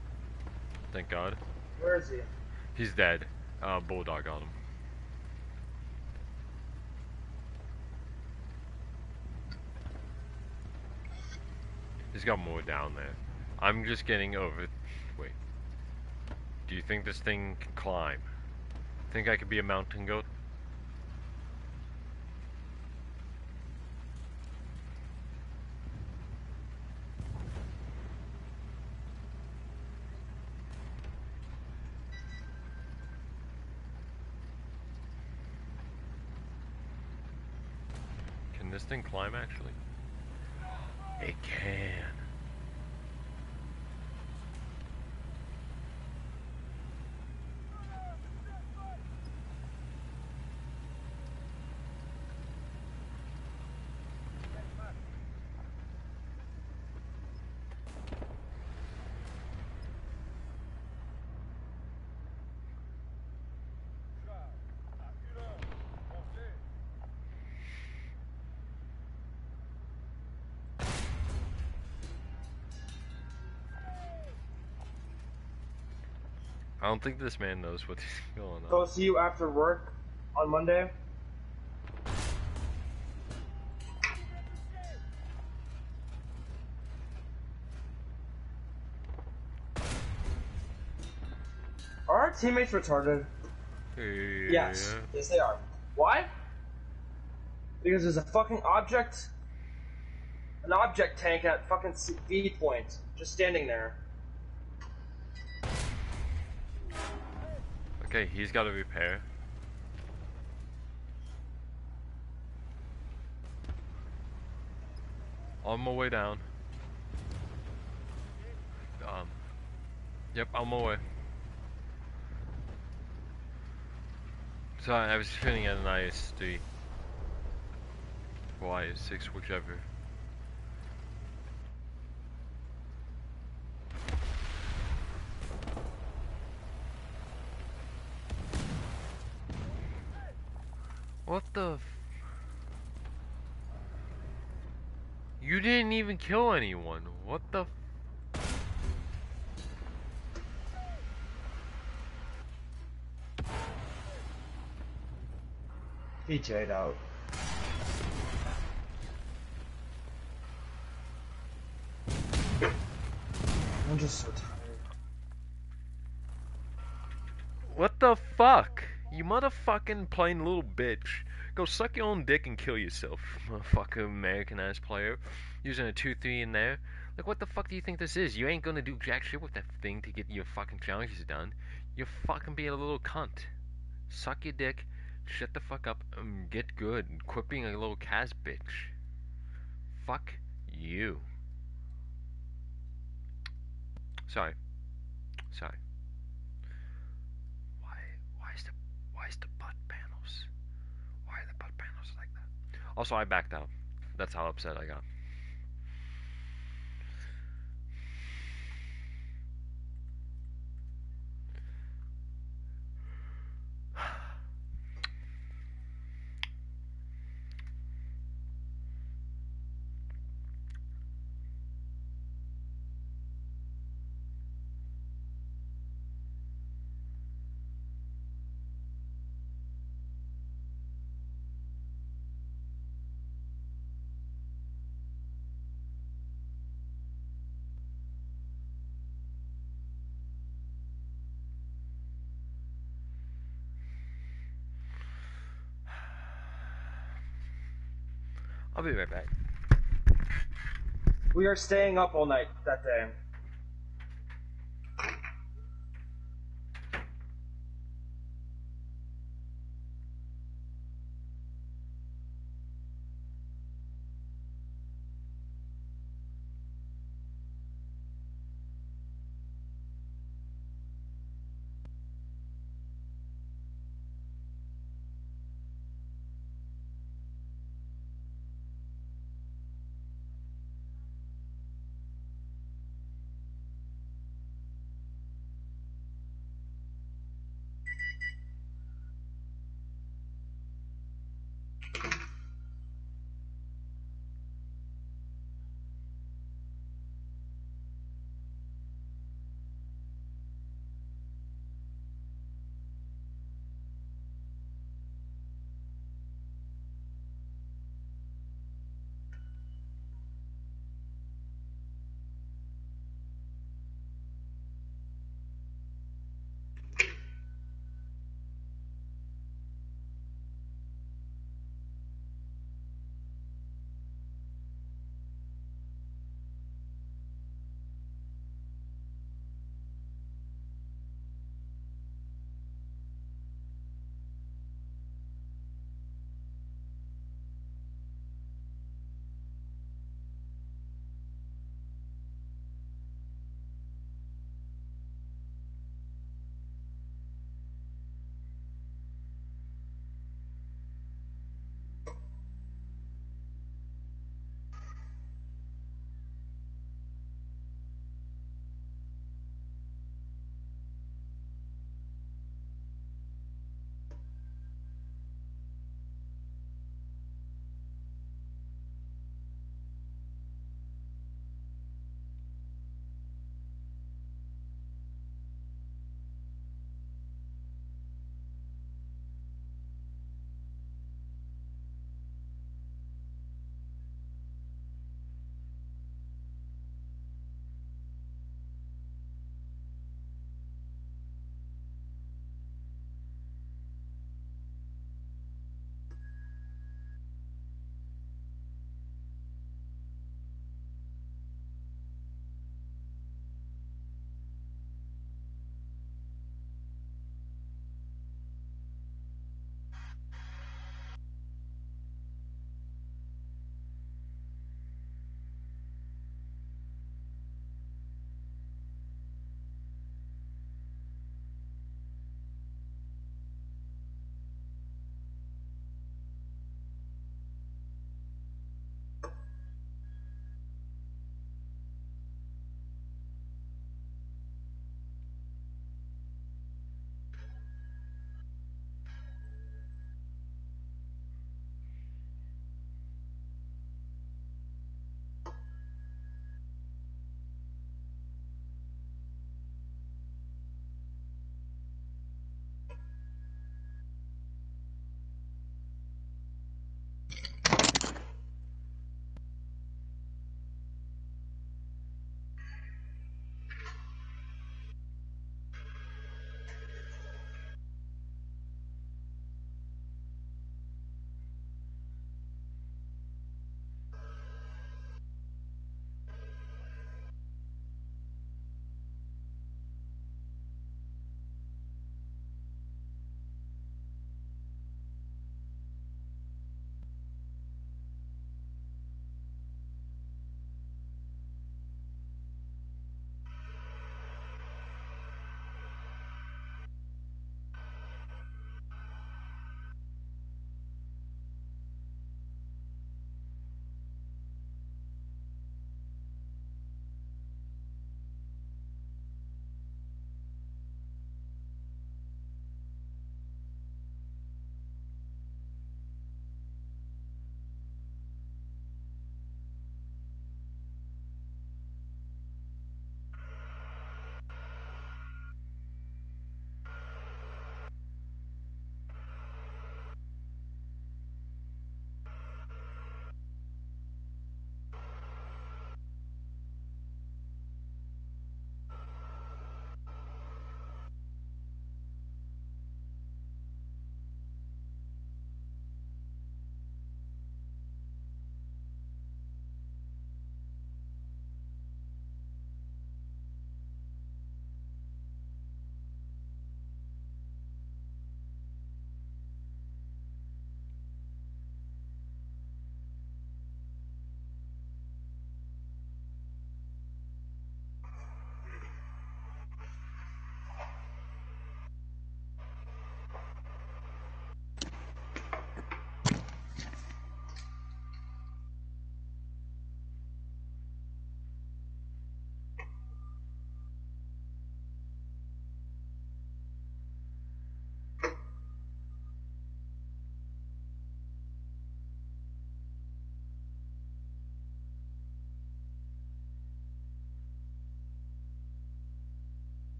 Thank God. Where is he? He's dead. Uh, Bulldog on him. He's got more down there. I'm just getting over... Wait. Do you think this thing can climb? Think I could be a mountain goat? Can this thing climb, actually? It can. I don't think this man knows what's going on. So I'll see you after work on Monday. Are our teammates retarded? Yeah. Yes. Yes, they are. Why? Because there's a fucking object... An object tank at fucking V point. Just standing there. Okay, he's got to repair. On my way down. Um. Yep, on my way. Sorry, I was shooting at an I S D. Or I S six, whichever. What the f- You didn't even kill anyone. What the f- He J'd out. I'm just so tired. What the fuck? You motherfucking plain little bitch. Go suck your own dick and kill yourself, motherfucker Americanized player. Using a two three in there. Like, what the fuck do you think this is? You ain't gonna do jack shit with that thing to get your fucking challenges done. You're fucking being a little cunt. Suck your dick, shut the fuck up, and get good. And quit being a little Kaz bitch. Fuck you. Sorry. Sorry. Also, I backed out. That's how upset I got. I'll be right back. We are staying up all night that day.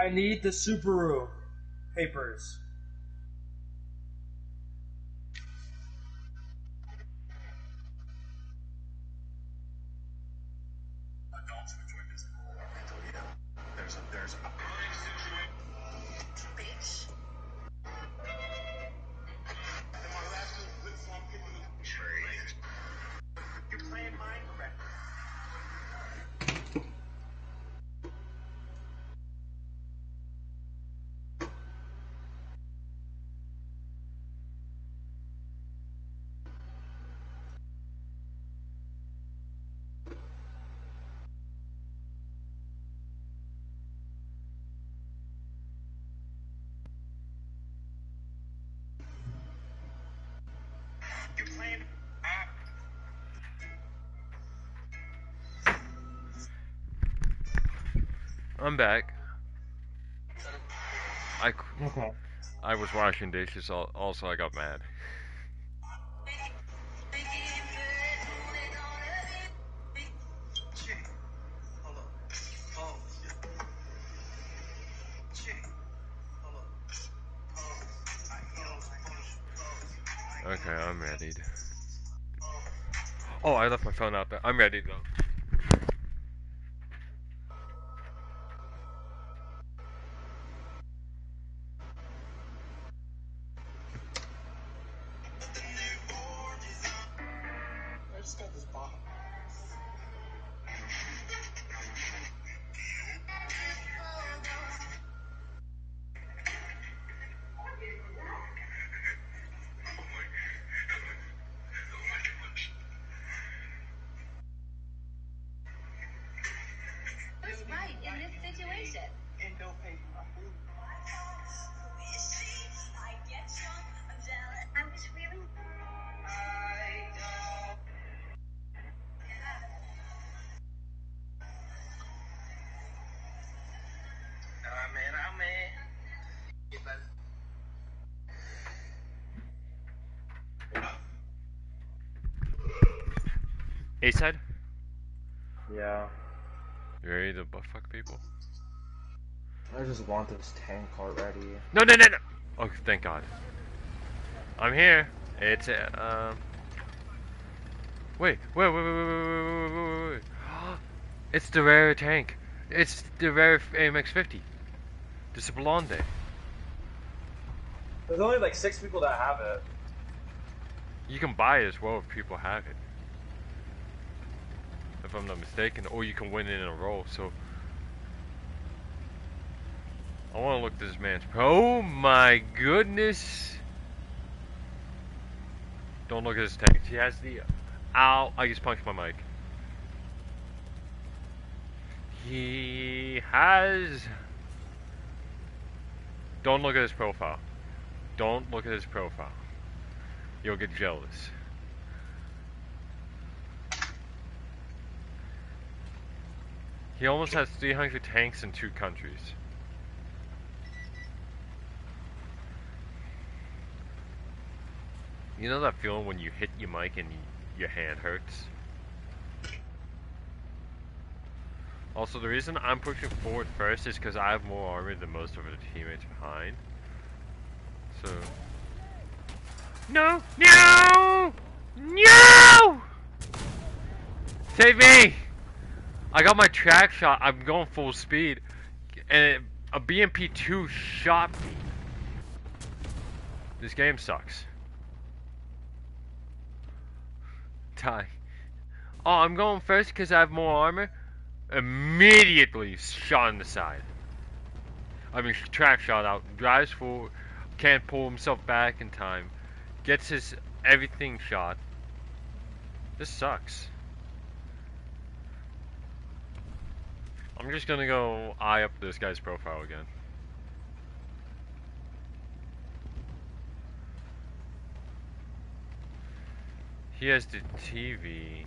I need the Subaru papers. I'm back. I okay. I was washing dishes. Also, I got mad. Okay, I'm ready. Oh, I left my phone out there. I'm ready though. A-side? Yeah. You ready to butt fuck people? I just want this tank already. No, no, no, no! Oh, thank God. I'm here. It's, uh, um... Wait, wait, wait, wait, wait, wait, wait, wait, it's the rare tank. It's the rare A M X fifty. It's a blonde. There's only like six people that have it. You can buy it as well if people have it. If I'm not mistaken, or you can win it in a row, so I wanna look at this man's oh my goodness. Don't look at his tank. He has the ow, I just punched my mic. He has don't look at his profile. Don't look at his profile. You'll get jealous. He almost has three hundred tanks in two countries. You know that feeling when you hit your mic and you, your hand hurts? Also, the reason I'm pushing forward first is because I have more armor than most of the teammates behind. So... No! No! No! Save me! I got my track shot, I'm going full speed, and it, a B M P two shot me. This game sucks. Die. Oh, I'm going first because I have more armor. Immediately shot in the side. I mean, track shot out, drives forward, can't pull himself back in time, gets his everything shot. This sucks. I'm just gonna go eye up this guy's profile again. He has the T V.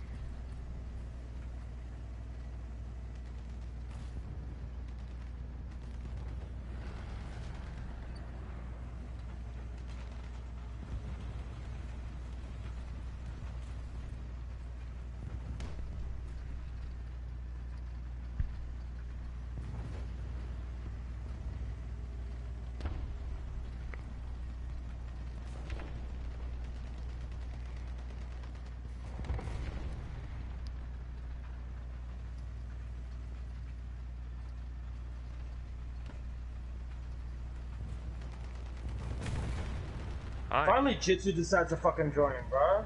Hi. Finally Jitsu decides to fucking join him, bro.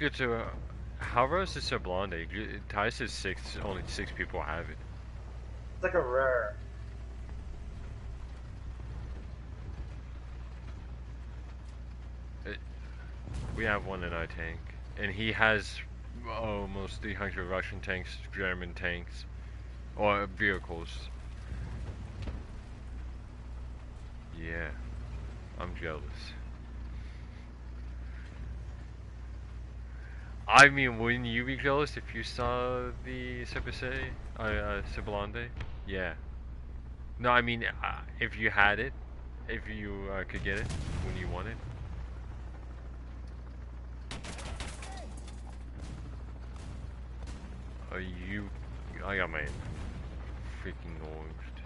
Good to uh, how rare is this a blonde egg? Ty says six, only six people have it. It's like a rare. It, we have one in our tank. And he has almost three hundred Russian tanks, German tanks, or vehicles. Yeah, I'm jealous. I mean, wouldn't you be jealous if you saw the Cipase, uh, uh, Cibolande? Yeah. No, I mean, uh, if you had it, if you uh, could get it when you want it. Are you? I got my freaking orange.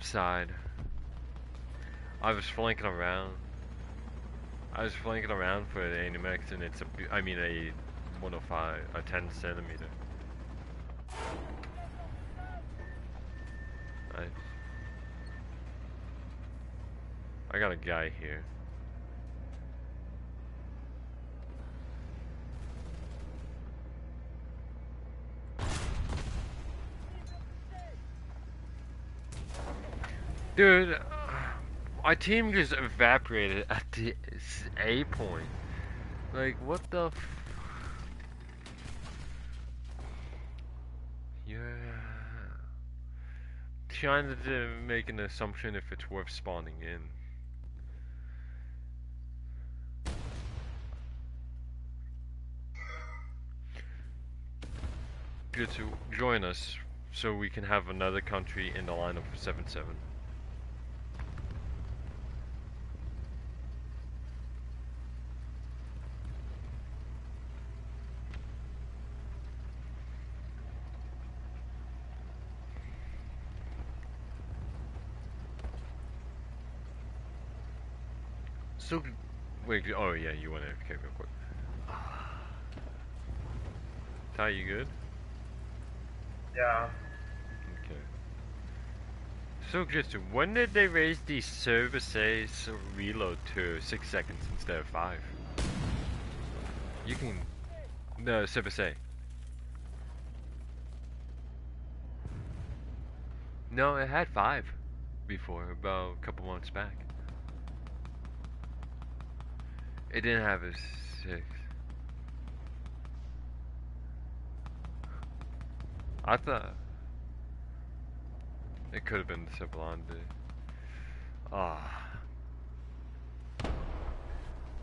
Side. I was flanking around. I was flanking around for an Animax, and it's a, I mean a one oh five, a ten centimeter. Nice. I got a guy here. Dude, our team just evaporated at the A point. Like, what the f... You're... trying to make an assumption if it's worth spawning in. Good to join us, so we can have another country in the lineup for seven seven. So, wait, oh yeah, you want to okay, real quick. Ty, you good? Yeah. Okay. So, just when did they raise the services reload to six seconds instead of five? You can. No, service A. No, it had five before, about a couple months back. It didn't have a six. I thought it could have been the Cibolande. Ah.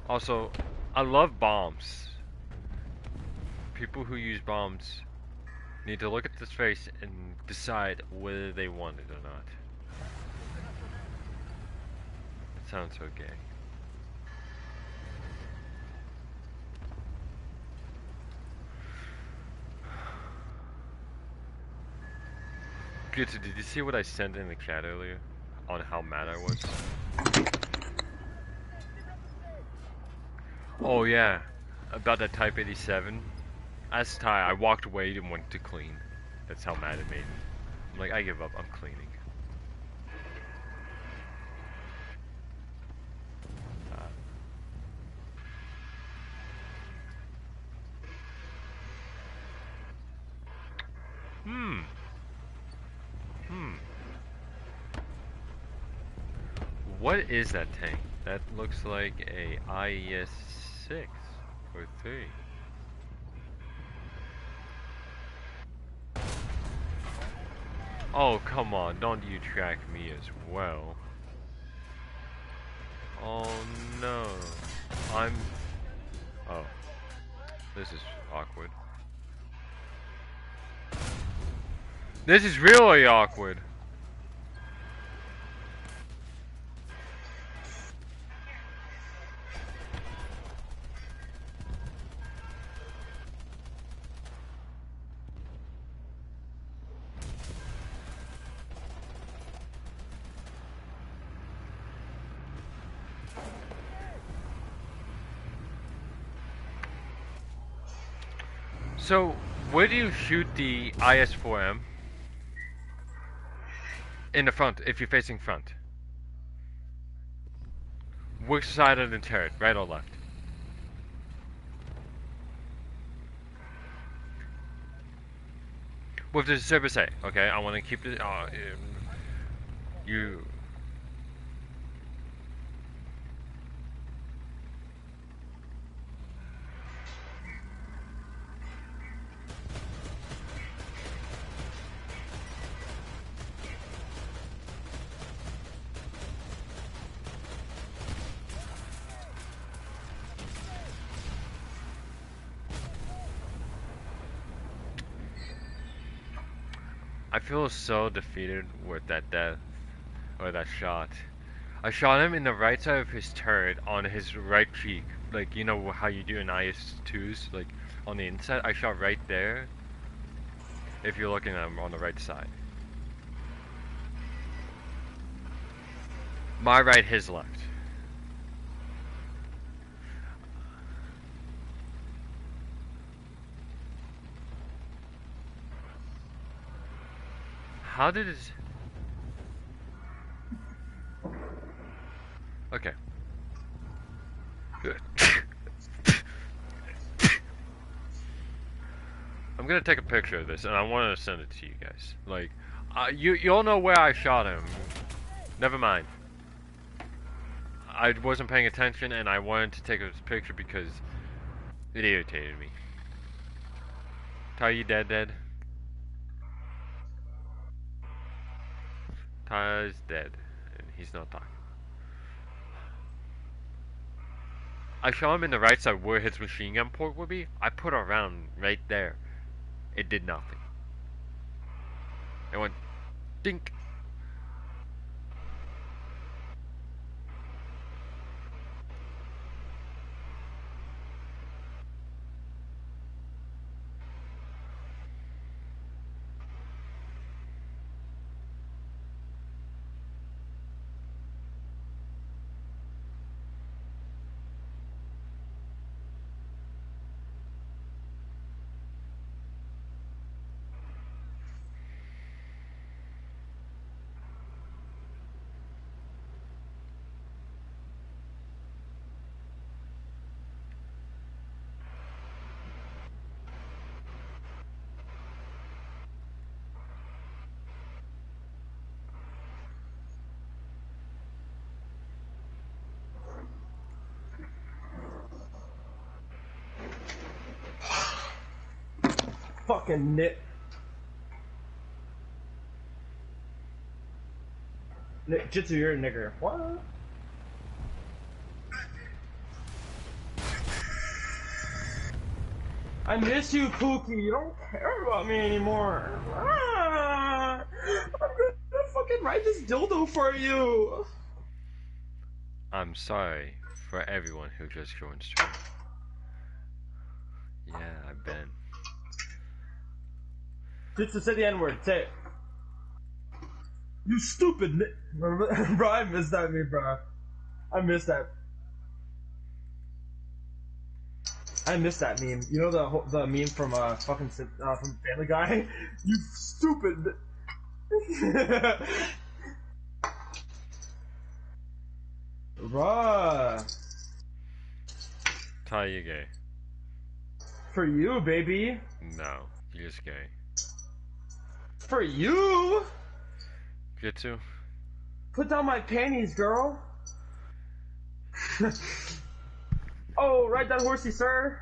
Also, I love bombs. People who use bombs need to look at this face and decide whether they want it or not. It sounds so gay. Did you see what I sent in the chat earlier on how mad I was? Oh yeah, about that Type eighty-seven. As Ty, I walked away and went to clean. That's how mad it made me. I'm like, I give up, I'm cleaning. Uh. Hmm. Hmm. What is that tank? That looks like a I E S six or three. Oh come on! Don't you track me as well? Oh no! I'm. Oh, this is awkward. This is really awkward. So, where do you shoot the I S four M? In the front, if you're facing front. Which side of the turret, right or left? With the service A, okay, I want to keep the, uh, you, I feel so defeated with that death, or that shot. I shot him in the right side of his turret, on his right cheek. Like, you know how you do in I S twos, like, on the inside? I shot right there, if you're looking at him on the right side. My right, his left. How did it... Okay. Good. I'm gonna take a picture of this, and I want to send it to you guys. Like, uh, you you all know where I shot him. Never mind. I wasn't paying attention, and I wanted to take a picture because it irritated me. Ty, you dead, dead? Ty's dead, and he's not talking. I shot him in the right side where his machine gun port would be. I put a round right there. It did nothing. It went dink. Fucking Nick. Nick Jitsu, you're a nigger. What? I miss you, Pookie. You don't care about me anymore. Ah, I'm gonna fucking ride this dildo for you. I'm sorry for everyone who just joined stream. Yeah, I've been. Just to say the N-word, say it. You stupid ni- Bro, I missed that meme, bro. I missed that. I missed that meme. You know the the meme from uh fucking uh, from Family Guy? You stupid. Bruh. Ty, you gay. For you, baby. No, you're just gay. For you! Jitsu. Put down my panties, girl! Oh, ride that horsey, sir!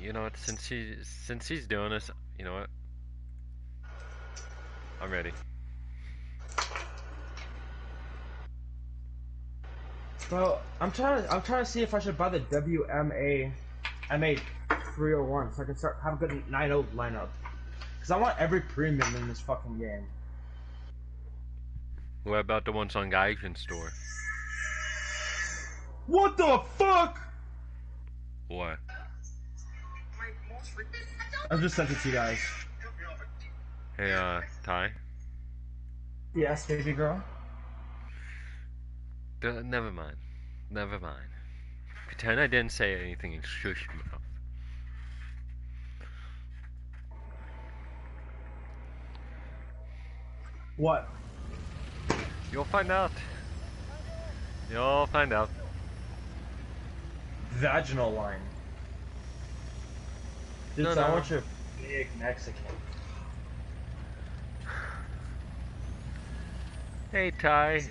You know what, since he, since he's doing this, you know what? I'm ready. Well, I'm trying to, I'm trying to see if I should buy the W M A M A three oh one so I can start have a good nine oh lineup. I want every premium in this fucking game. What about the ones on Gaijin store? What the fuck? What? I've just sent it to you guys. Hey, uh, Ty? Yes, baby girl? Uh, never mind. Never mind. Pretend I didn't say anything and shush your mouth. What? You'll find out. You'll find out. Vaginal line. Dude, no, no. I want your big Mexican. Hey, Ty.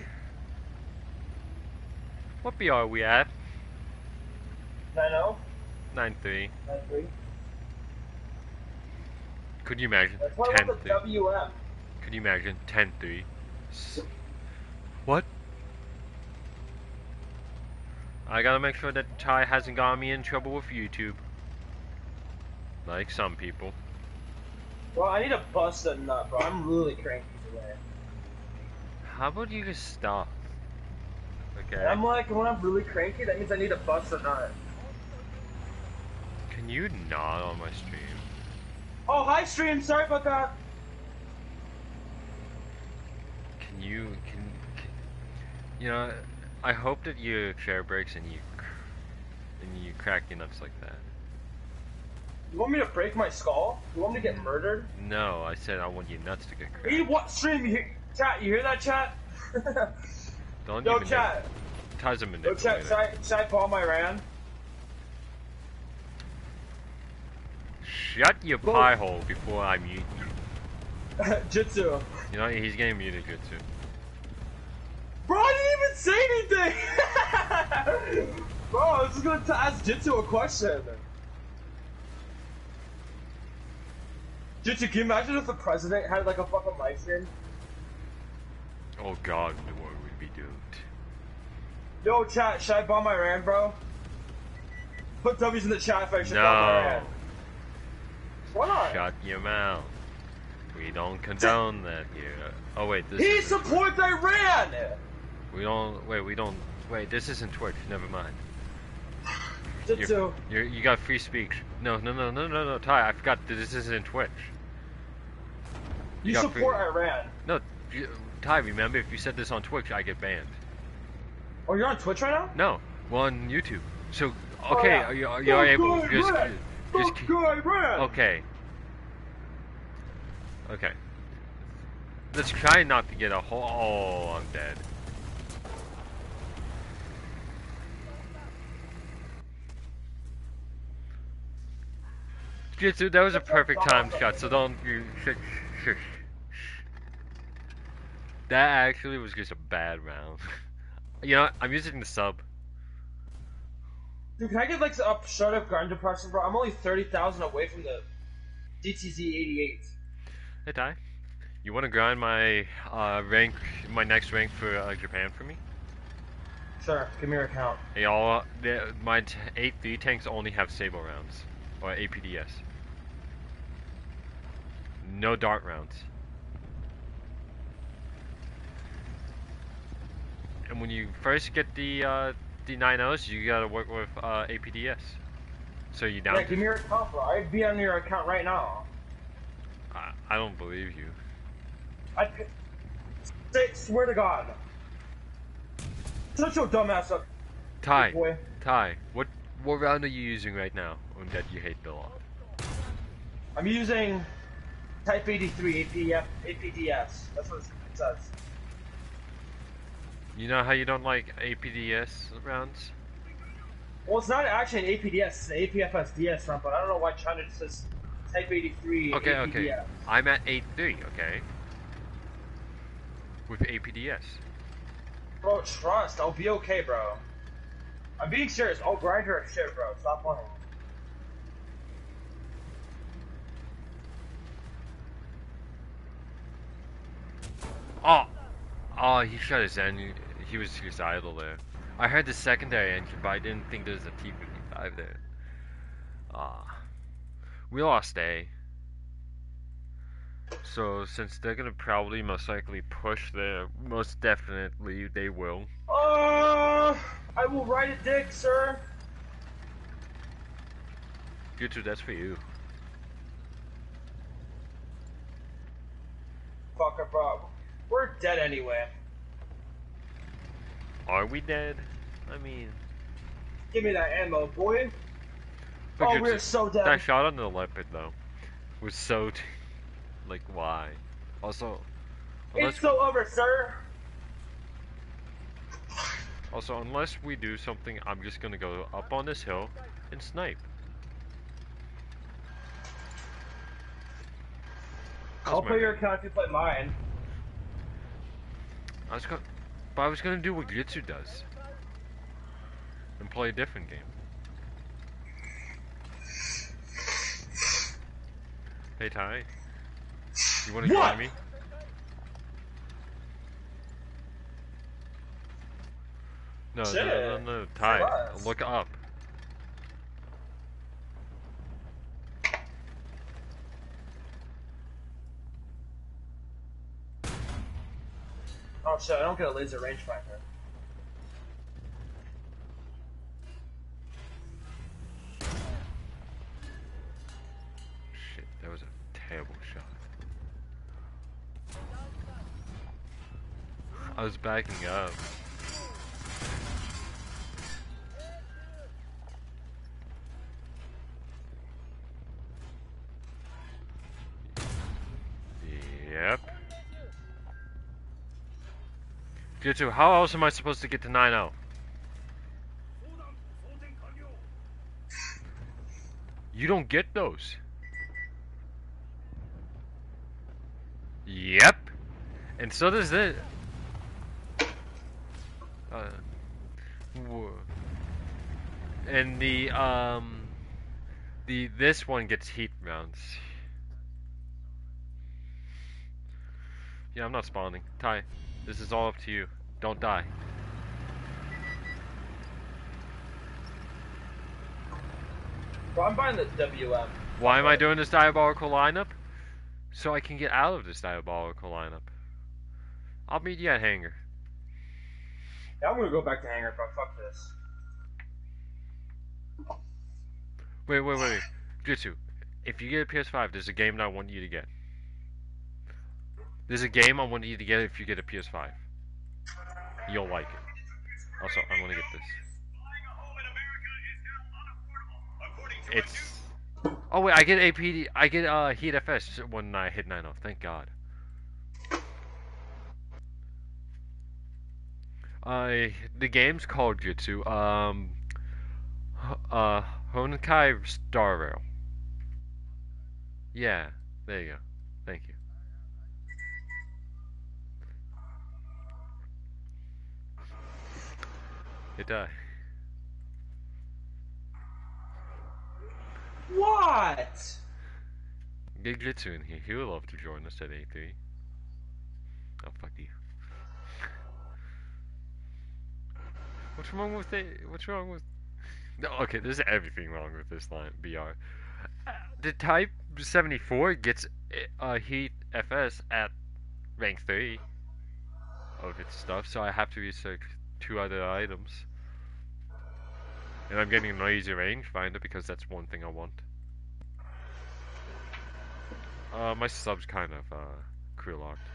What B R are we at? nine oh? nine three. nine three? Could you imagine ten three? Could you imagine ten three? What? I gotta make sure that Ty hasn't got me in trouble with YouTube. Like some people. Well, I need to bust a nut, bro. I'm really cranky today. How about you just stop? Okay. I'm like, when I'm really cranky, that means I need to bust a nut. Can you not on my stream? Oh, hi stream, sorry about that. Can you, can, can, you know, I hope that your chair breaks and you, and you crack your nuts like that. You want me to break my skull? You want me to get murdered? No, I said I want your nuts to get cracked. Hey, what stream? You, chat, you hear that, chat? Don't Yo, even chat. Ties him in there. Yo, chat, should I, should I bomb Iran? Shut your Boom. pie hole before I mute you. Jitsu. You know, he's getting muted, Jitsu. Bro, I didn't even say anything! Bro, I was just gonna t ask Jitsu a question. Jitsu, can you imagine if the president had like a fucking mic stand? Oh god, what would we be doomed? Yo, chat, should I bomb Iran, bro? Put W's in the chat if I should no. bomb Iran. Why not? Shut your mouth. We don't condone that here. Oh wait, this He supports Iran! We don't, wait, we don't, wait, this isn't Twitch, never mind. Jitsu. You're, you're, you got free speech. No, no, no, no, no, no, Ty, I forgot that this isn't Twitch. You, you support free... Iran. No, you, Ty, remember, if you said this on Twitch, I get banned. Oh, you're on Twitch right now? No, well, on YouTube. So, okay, are you, are you are able to just... Red. Just keep... Okay. Okay. Let's try not to get a whole... Oh, I'm dead. Jitsu, that was a perfect time shot, so don't... That actually was just a bad round. You know, I'm using the sub. Dude, can I get like up shut up garden depression, bro? I'm only thirty thousand away from the D T Z eighty-eight. Hey Ty, you want to grind my uh, rank, my next rank for uh, Japan for me? Sure, give me your account. Hey, all the, my eight three tanks only have Sable rounds or A P D S. No dart rounds. And when you first get the. Uh, nine ohs, you gotta work with uh, A P D S. So you down? Yeah, give me your account, bro. I'd be on your account right now. I, I don't believe you. I swear to God. Shut your dumb ass up. Ty, boy. Ty, what what round are you using right now? On that you hate the law. I'm using Type eighty-three A P F, A P D S. That's what it says. You know how you don't like A P D S rounds? Well, it's not actually an A P D S, it's an A P F S D S round, but I don't know why China just says Type eighty-three okay, A P D S. Okay, okay. I'm at eight three, okay? With A P D S. Bro, trust. I'll be okay, bro. I'm being serious. I'll grind her as shit, bro. Stop lying. Oh! Oh, he shut his end. He was just idle there. I heard the secondary engine, but I didn't think there was a T fifty-five there. Ah, uh, we lost A. So since they're gonna probably most likely push there, most definitely they will. Uh, I will ride a dick, sir. Good too. That's for you. Fucker, bro. We're dead anyway. Are we dead? I mean... Give me that ammo, boy. But oh, we're so dead. That shot on the Leopard, though, was so... T like, why? Also, Unless it's so over, sir. Also, unless we do something, I'm just gonna go up on this hill and snipe. That's I'll play your account to play mine. I was gonna, but I was gonna do what Jitsu does and play a different game. Hey Ty, you wanna what? join me? No, no, no, no, no, Ty, look up. Oh shit, I don't get a laser rangefinder. Shit, that was a terrible shot. I was backing up. Jitsu, how else am I supposed to get to nine oh? You don't get those. Yep. And so does this. Uh, and the, um, the, this one gets heat rounds. Yeah, I'm not spawning. Ty. This is all up to you. Don't die. Well, I'm buying the W M. Why am I doing this diabolical lineup? So I can get out of this diabolical lineup. I'll meet you at hangar. Yeah, I'm gonna go back to hangar, but fuck this. Wait, wait, wait. Jitsu, if you get a P S five, there's a game that I want you to get. There's a game I want you to get if you get a P S five. You'll like it. Also, I'm gonna get this. It's. Oh wait, I get A P D. I get uh, Heat F S when I hit nine oh. Thank God. I uh, the game's called Jitsu. Um. Uh, Honkai Star Rail. Yeah. There you go. Thank you. They die. What? Get Jitsu in here. He would love to join us at A three. Oh, fuck you. What's wrong with it? What's wrong with... No, okay, there's everything wrong with this line, B R. Uh, the Type seventy-four gets uh, Heat F S at rank three of its stuff, so I have to research two other items. And I'm getting an easy rangefinder because that's one thing I want. Uh, my sub's kind of uh, crew locked.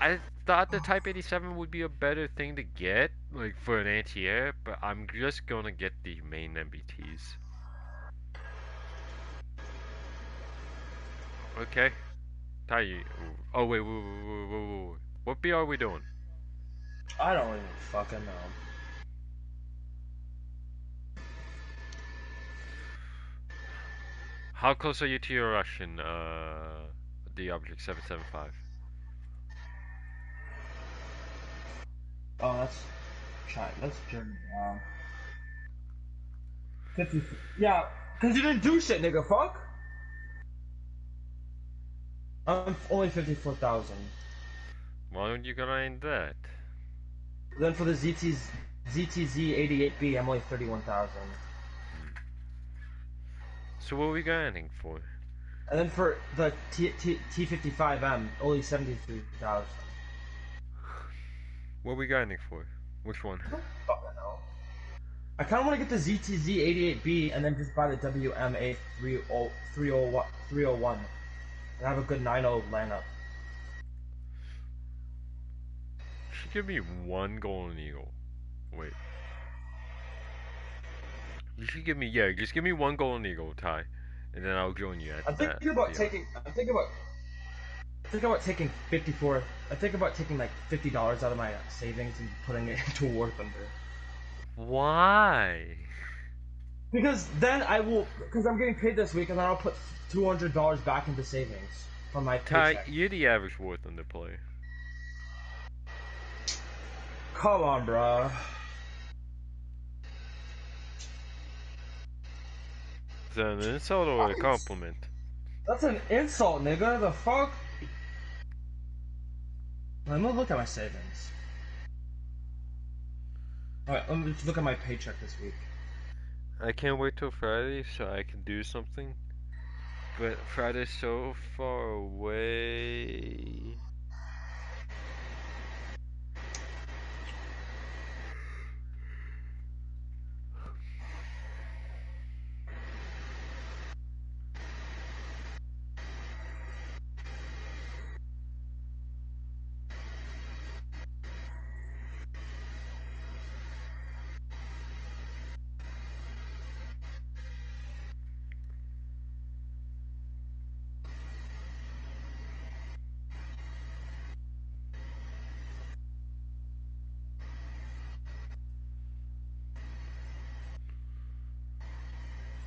I thought the Type eighty-seven would be a better thing to get, like for an anti-air, but I'm just gonna get the main M B Ts. Okay. Ty. Oh wait, wait, wait, wait, wait, wait. What B R are we doing? I don't even fucking know. How close are you to your Russian, uh, the object seven seven five? Oh, that's China. That's Germany. Wow. fifty, yeah, because you didn't do shit, nigga. Fuck. I'm only fifty-four thousand. Why don't you gonna end that? Then for the Z T Z, Z T Z eighty-eight B, I'm only thirty-one thousand. So what are we going for? And then for the T fifty-five M, only seventy-three thousand. What are we going for? Which one? I don't fucking know. I kind of want to get the Z T Z eighty-eight B and then just buy the W M A three oh one and have a good nine oh lineup. Give me one golden eagle. Wait. You should give me yeah. Just give me one golden eagle, Ty, and then I'll join you. At I'm thinking that about deal. taking. I'm thinking about. think about taking fifty-four. I think about taking like fifty dollars out of my savings and putting it into War Thunder. Why? Because then I will. Because I'm getting paid this week, and then I'll put two hundred dollars back into savings from my paycheck. Ty, you're the average War Thunder player. Come on, bro. That's an insult or nice. A compliment? That's an insult, nigga. The fuck? Let me look at my savings. Alright, let me look at my paycheck this week. I can't wait till Friday so I can do something. But Friday's so far away.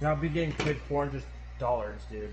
I'll be getting paid four hundred dollars, dude.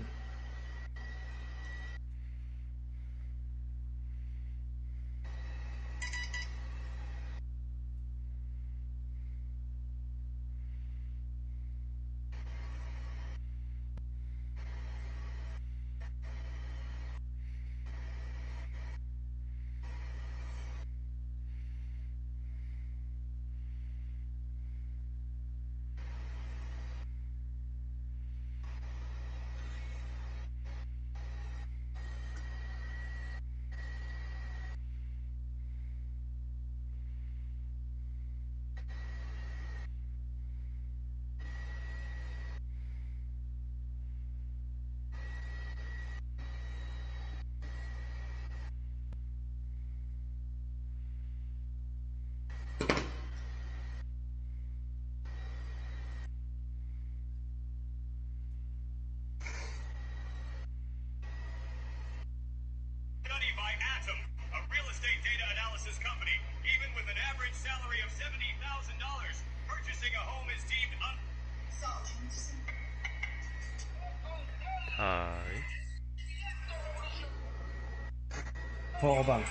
Hold on.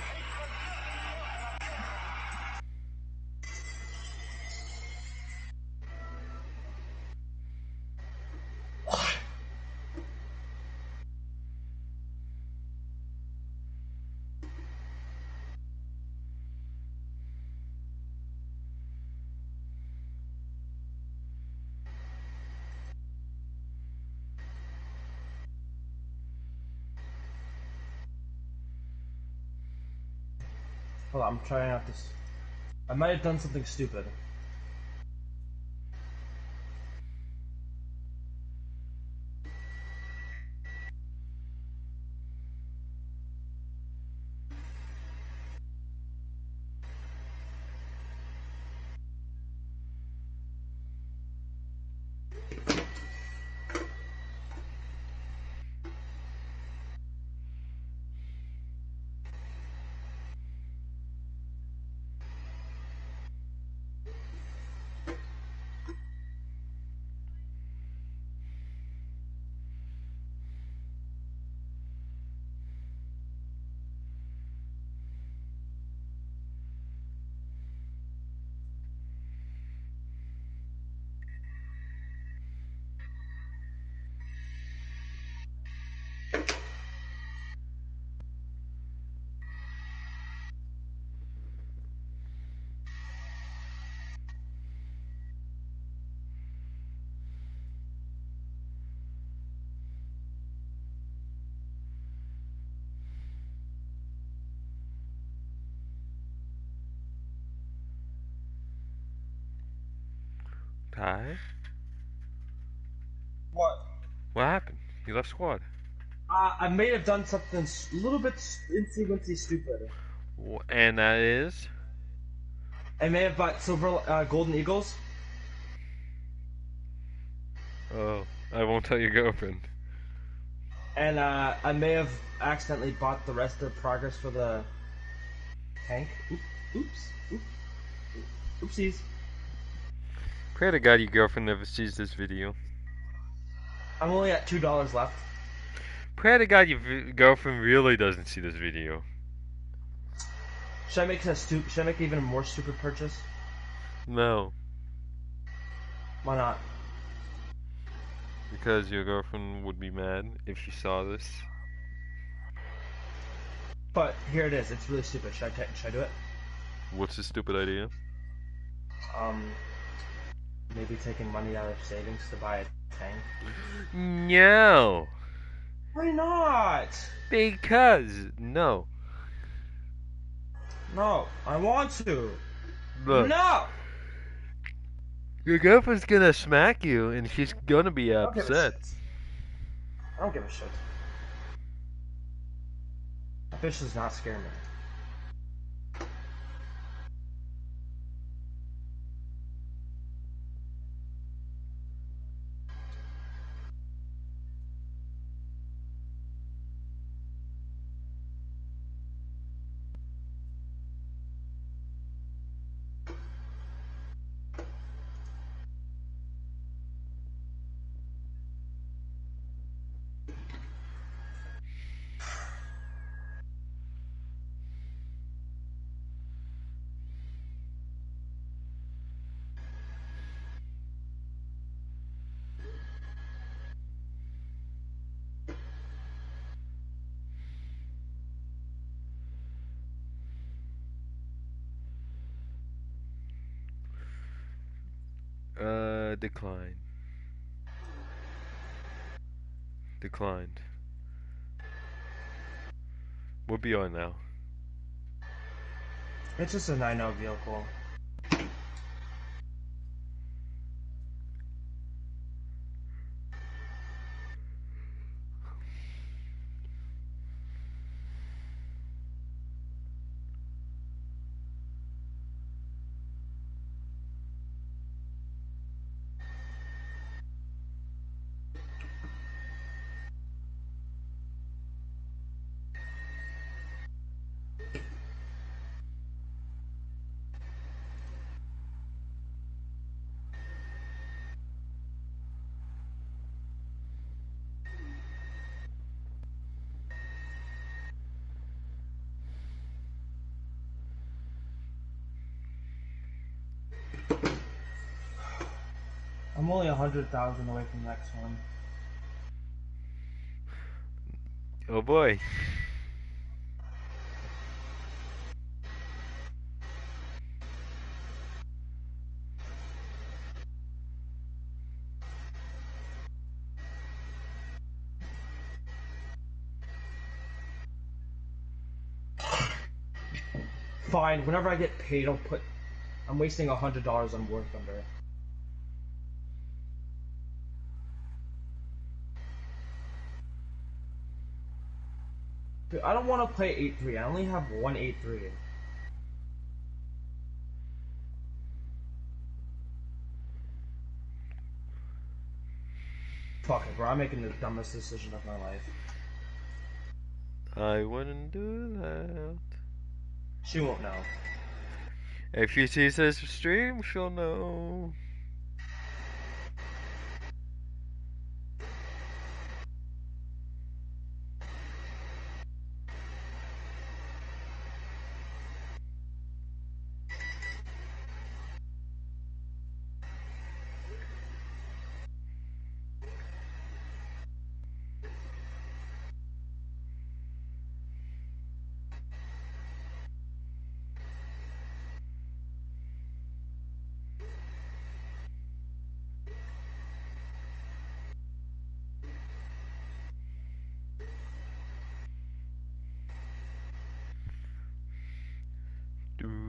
Hold on, I'm trying out this. I might have done something stupid. Ty? What? What happened? You left squad. Uh, I may have done something a little bit insignificantly stupid. And that is? I may have bought silver, uh, golden eagles. Oh, I won't tell your girlfriend. And uh, I may have accidentally bought the rest of the progress for the tank. Oops. Oops. Oopsies. Pray to God your girlfriend never sees this video. I'm only at two dollars left. Pray to God your girlfriend really doesn't see this video. Should I make a stu Should I make even a more stupid purchase? No. Why not? Because your girlfriend would be mad if she saw this. But here it is. It's really stupid. Should I, should I do it? What's the stupid idea? Um, maybe taking money out of savings to buy a tank. No. Why not? Because no. No, I want to. Look, no. Your girlfriend's gonna smack you, and she's gonna be upset. I don't give a shit. That bitch does not scare me. Uh, decline. Declined. We'll be on now. It's just a nine oh vehicle. I'm only a hundred thousand away from the next one. Oh boy. Fine, whenever I get paid, I'll put. I'm wasting a hundred dollars on War Thunder. Dude, I don't want to play eight three. I only have one eight three. Fuck it, bro. I'm making the dumbest decision of my life. I wouldn't do that. She won't know. If she sees this stream, she'll know.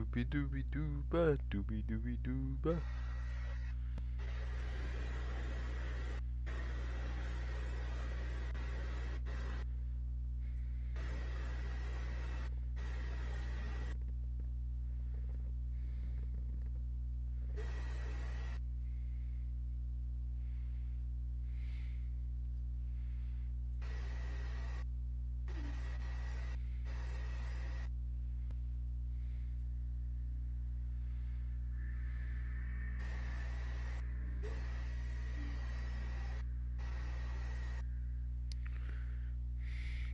Doobie doobie dooba, doobie doobie dooba.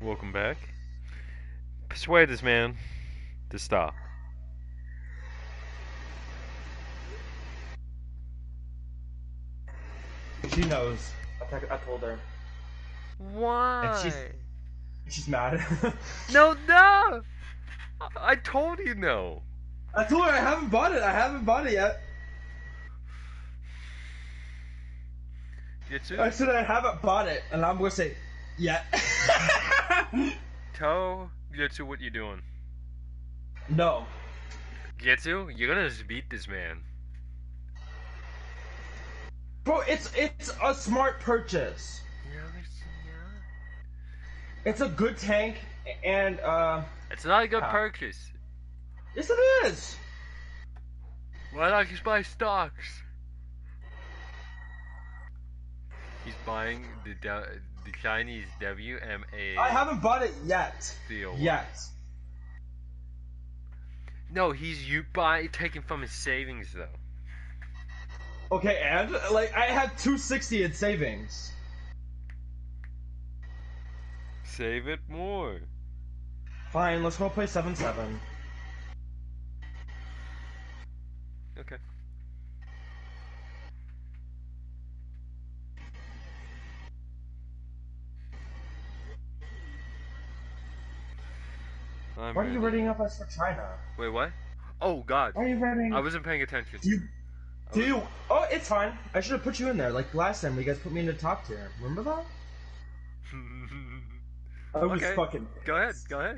Welcome back. Persuade this man to stop. She knows. I told her. Why? And she's, she's mad. No, no! I told you no. I told her I haven't bought it. I haven't bought it yet. Get you? I said I haven't bought it, and I'm gonna say, yeah. Tell Getsu what you're doing. No. Getsu, you're gonna just beat this man. Bro, it's it's a smart purchase. No, it's not. It's a good tank, and uh. It's not a good uh, purchase. Yes, it is. Why not just buy stocks? He's buying the the Chinese W M A. I haven't bought it yet. Steel. Yet. No, he's you buy taking from his savings though. Okay, and like I have two sixty in savings. Save it more. Fine, let's go play seven seven. Okay. I'm Why ready. are you readying up us for China? Wait, what? Oh, God. Why are you readying? I wasn't paying attention. Do you... Do you... Oh, it's fine. I should have put you in there. Like, last time, you guys put me in the top tier. Remember that? I was okay. fucking... Go ahead. Go ahead.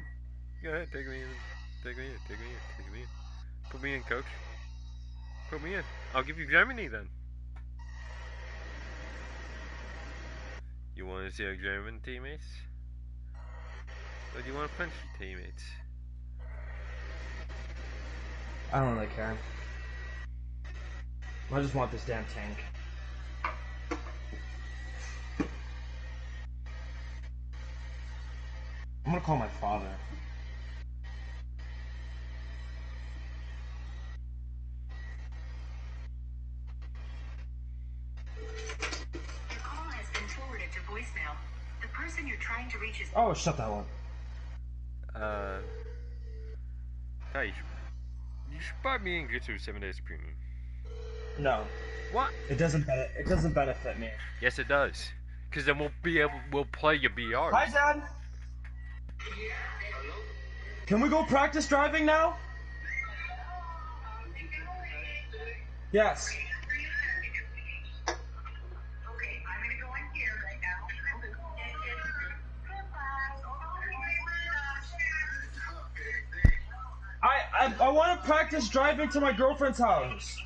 Go ahead. Take me in. Take me in. Take me in. Take me in. Put me in, coach. Put me in. I'll give you Germany, then. You want to see our German teammates? Or do you want to punch your teammates? I don't really care. I just want this damn tank. I'm gonna call my father. Your call has been forwarded to voicemail. The person you're trying to reach is... Oh, shut that one. Uh, yeah, you should, you should buy me and get to seven days premium. No. What? It doesn't. It doesn't benefit me. Yes, it does. Because then we'll be able. We'll play your B R. Hi, Dad. Can we go practice driving now? Yes. Okay, I'm gonna go in here right now. I I, I want to practice driving to my girlfriend's house.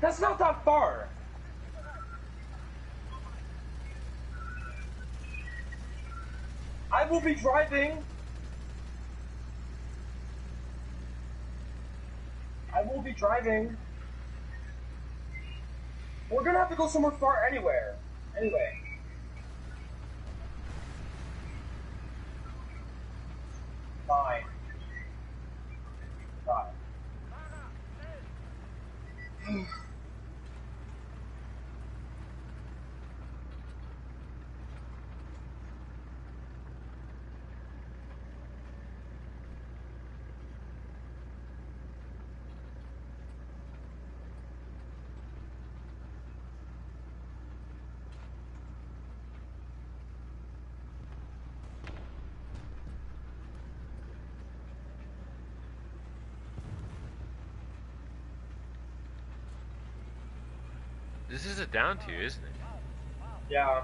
That's not that far. I will be driving. I will be driving. We're gonna have to go somewhere far anywhere. Anyway. Fine. Fine. This is a down tier, isn't it? Yeah.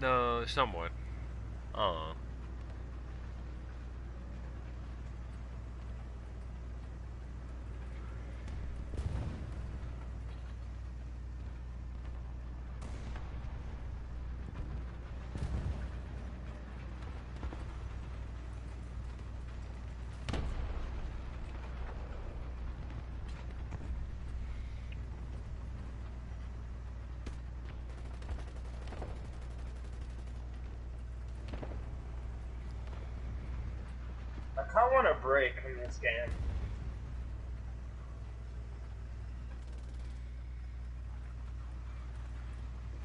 No, somewhat. Oh. I want a break from this game.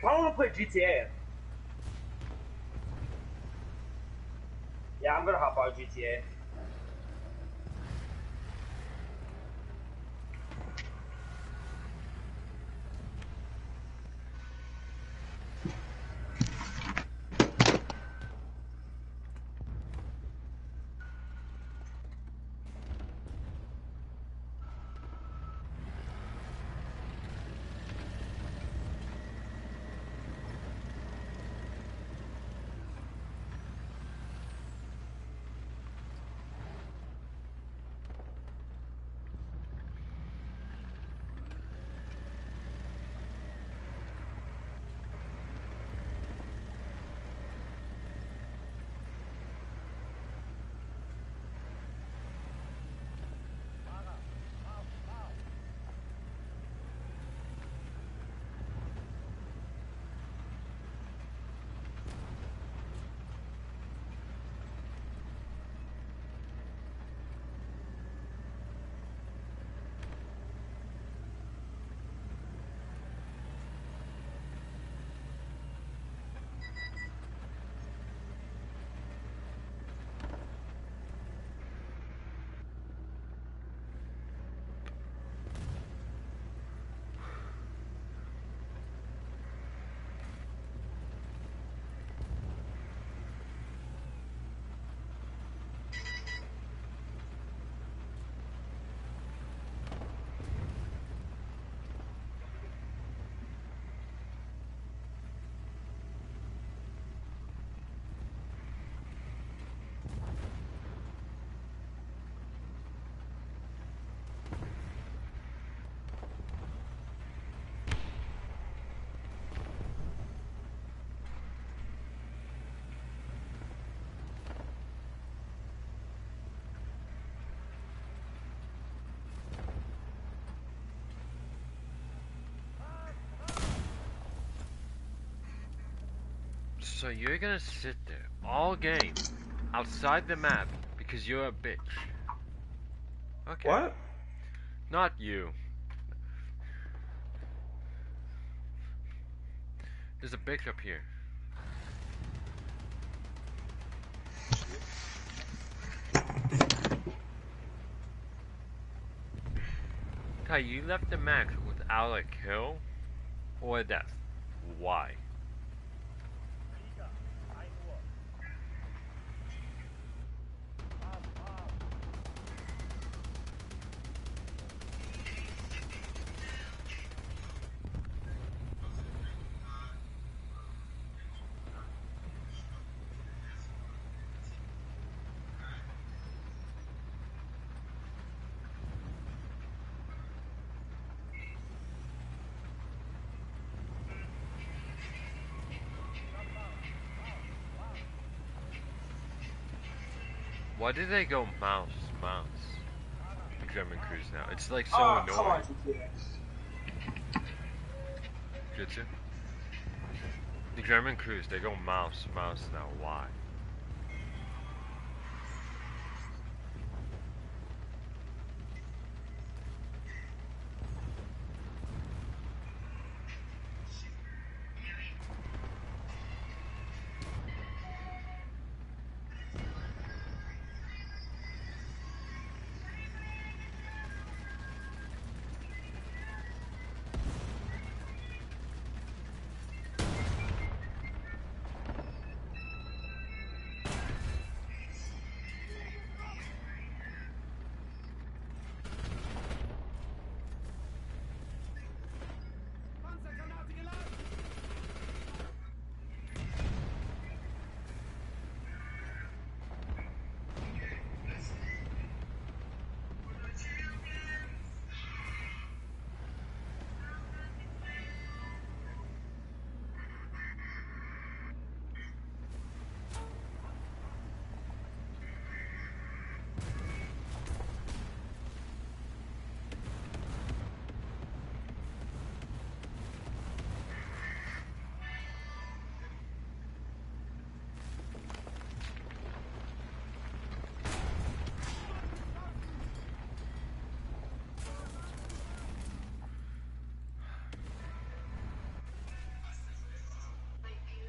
I want to play G T A. Yeah, I'm gonna hop out of G T A. So you're gonna sit there all game outside the map because you're a bitch. Okay. What? Not you. There's a bitch up here. Ty, you left the match without a kill or a death. Why? Why did they go mouse, mouse? The German crews now. It's like so oh, annoying. Jitsu? The German crews, they go mouse, mouse now. Why?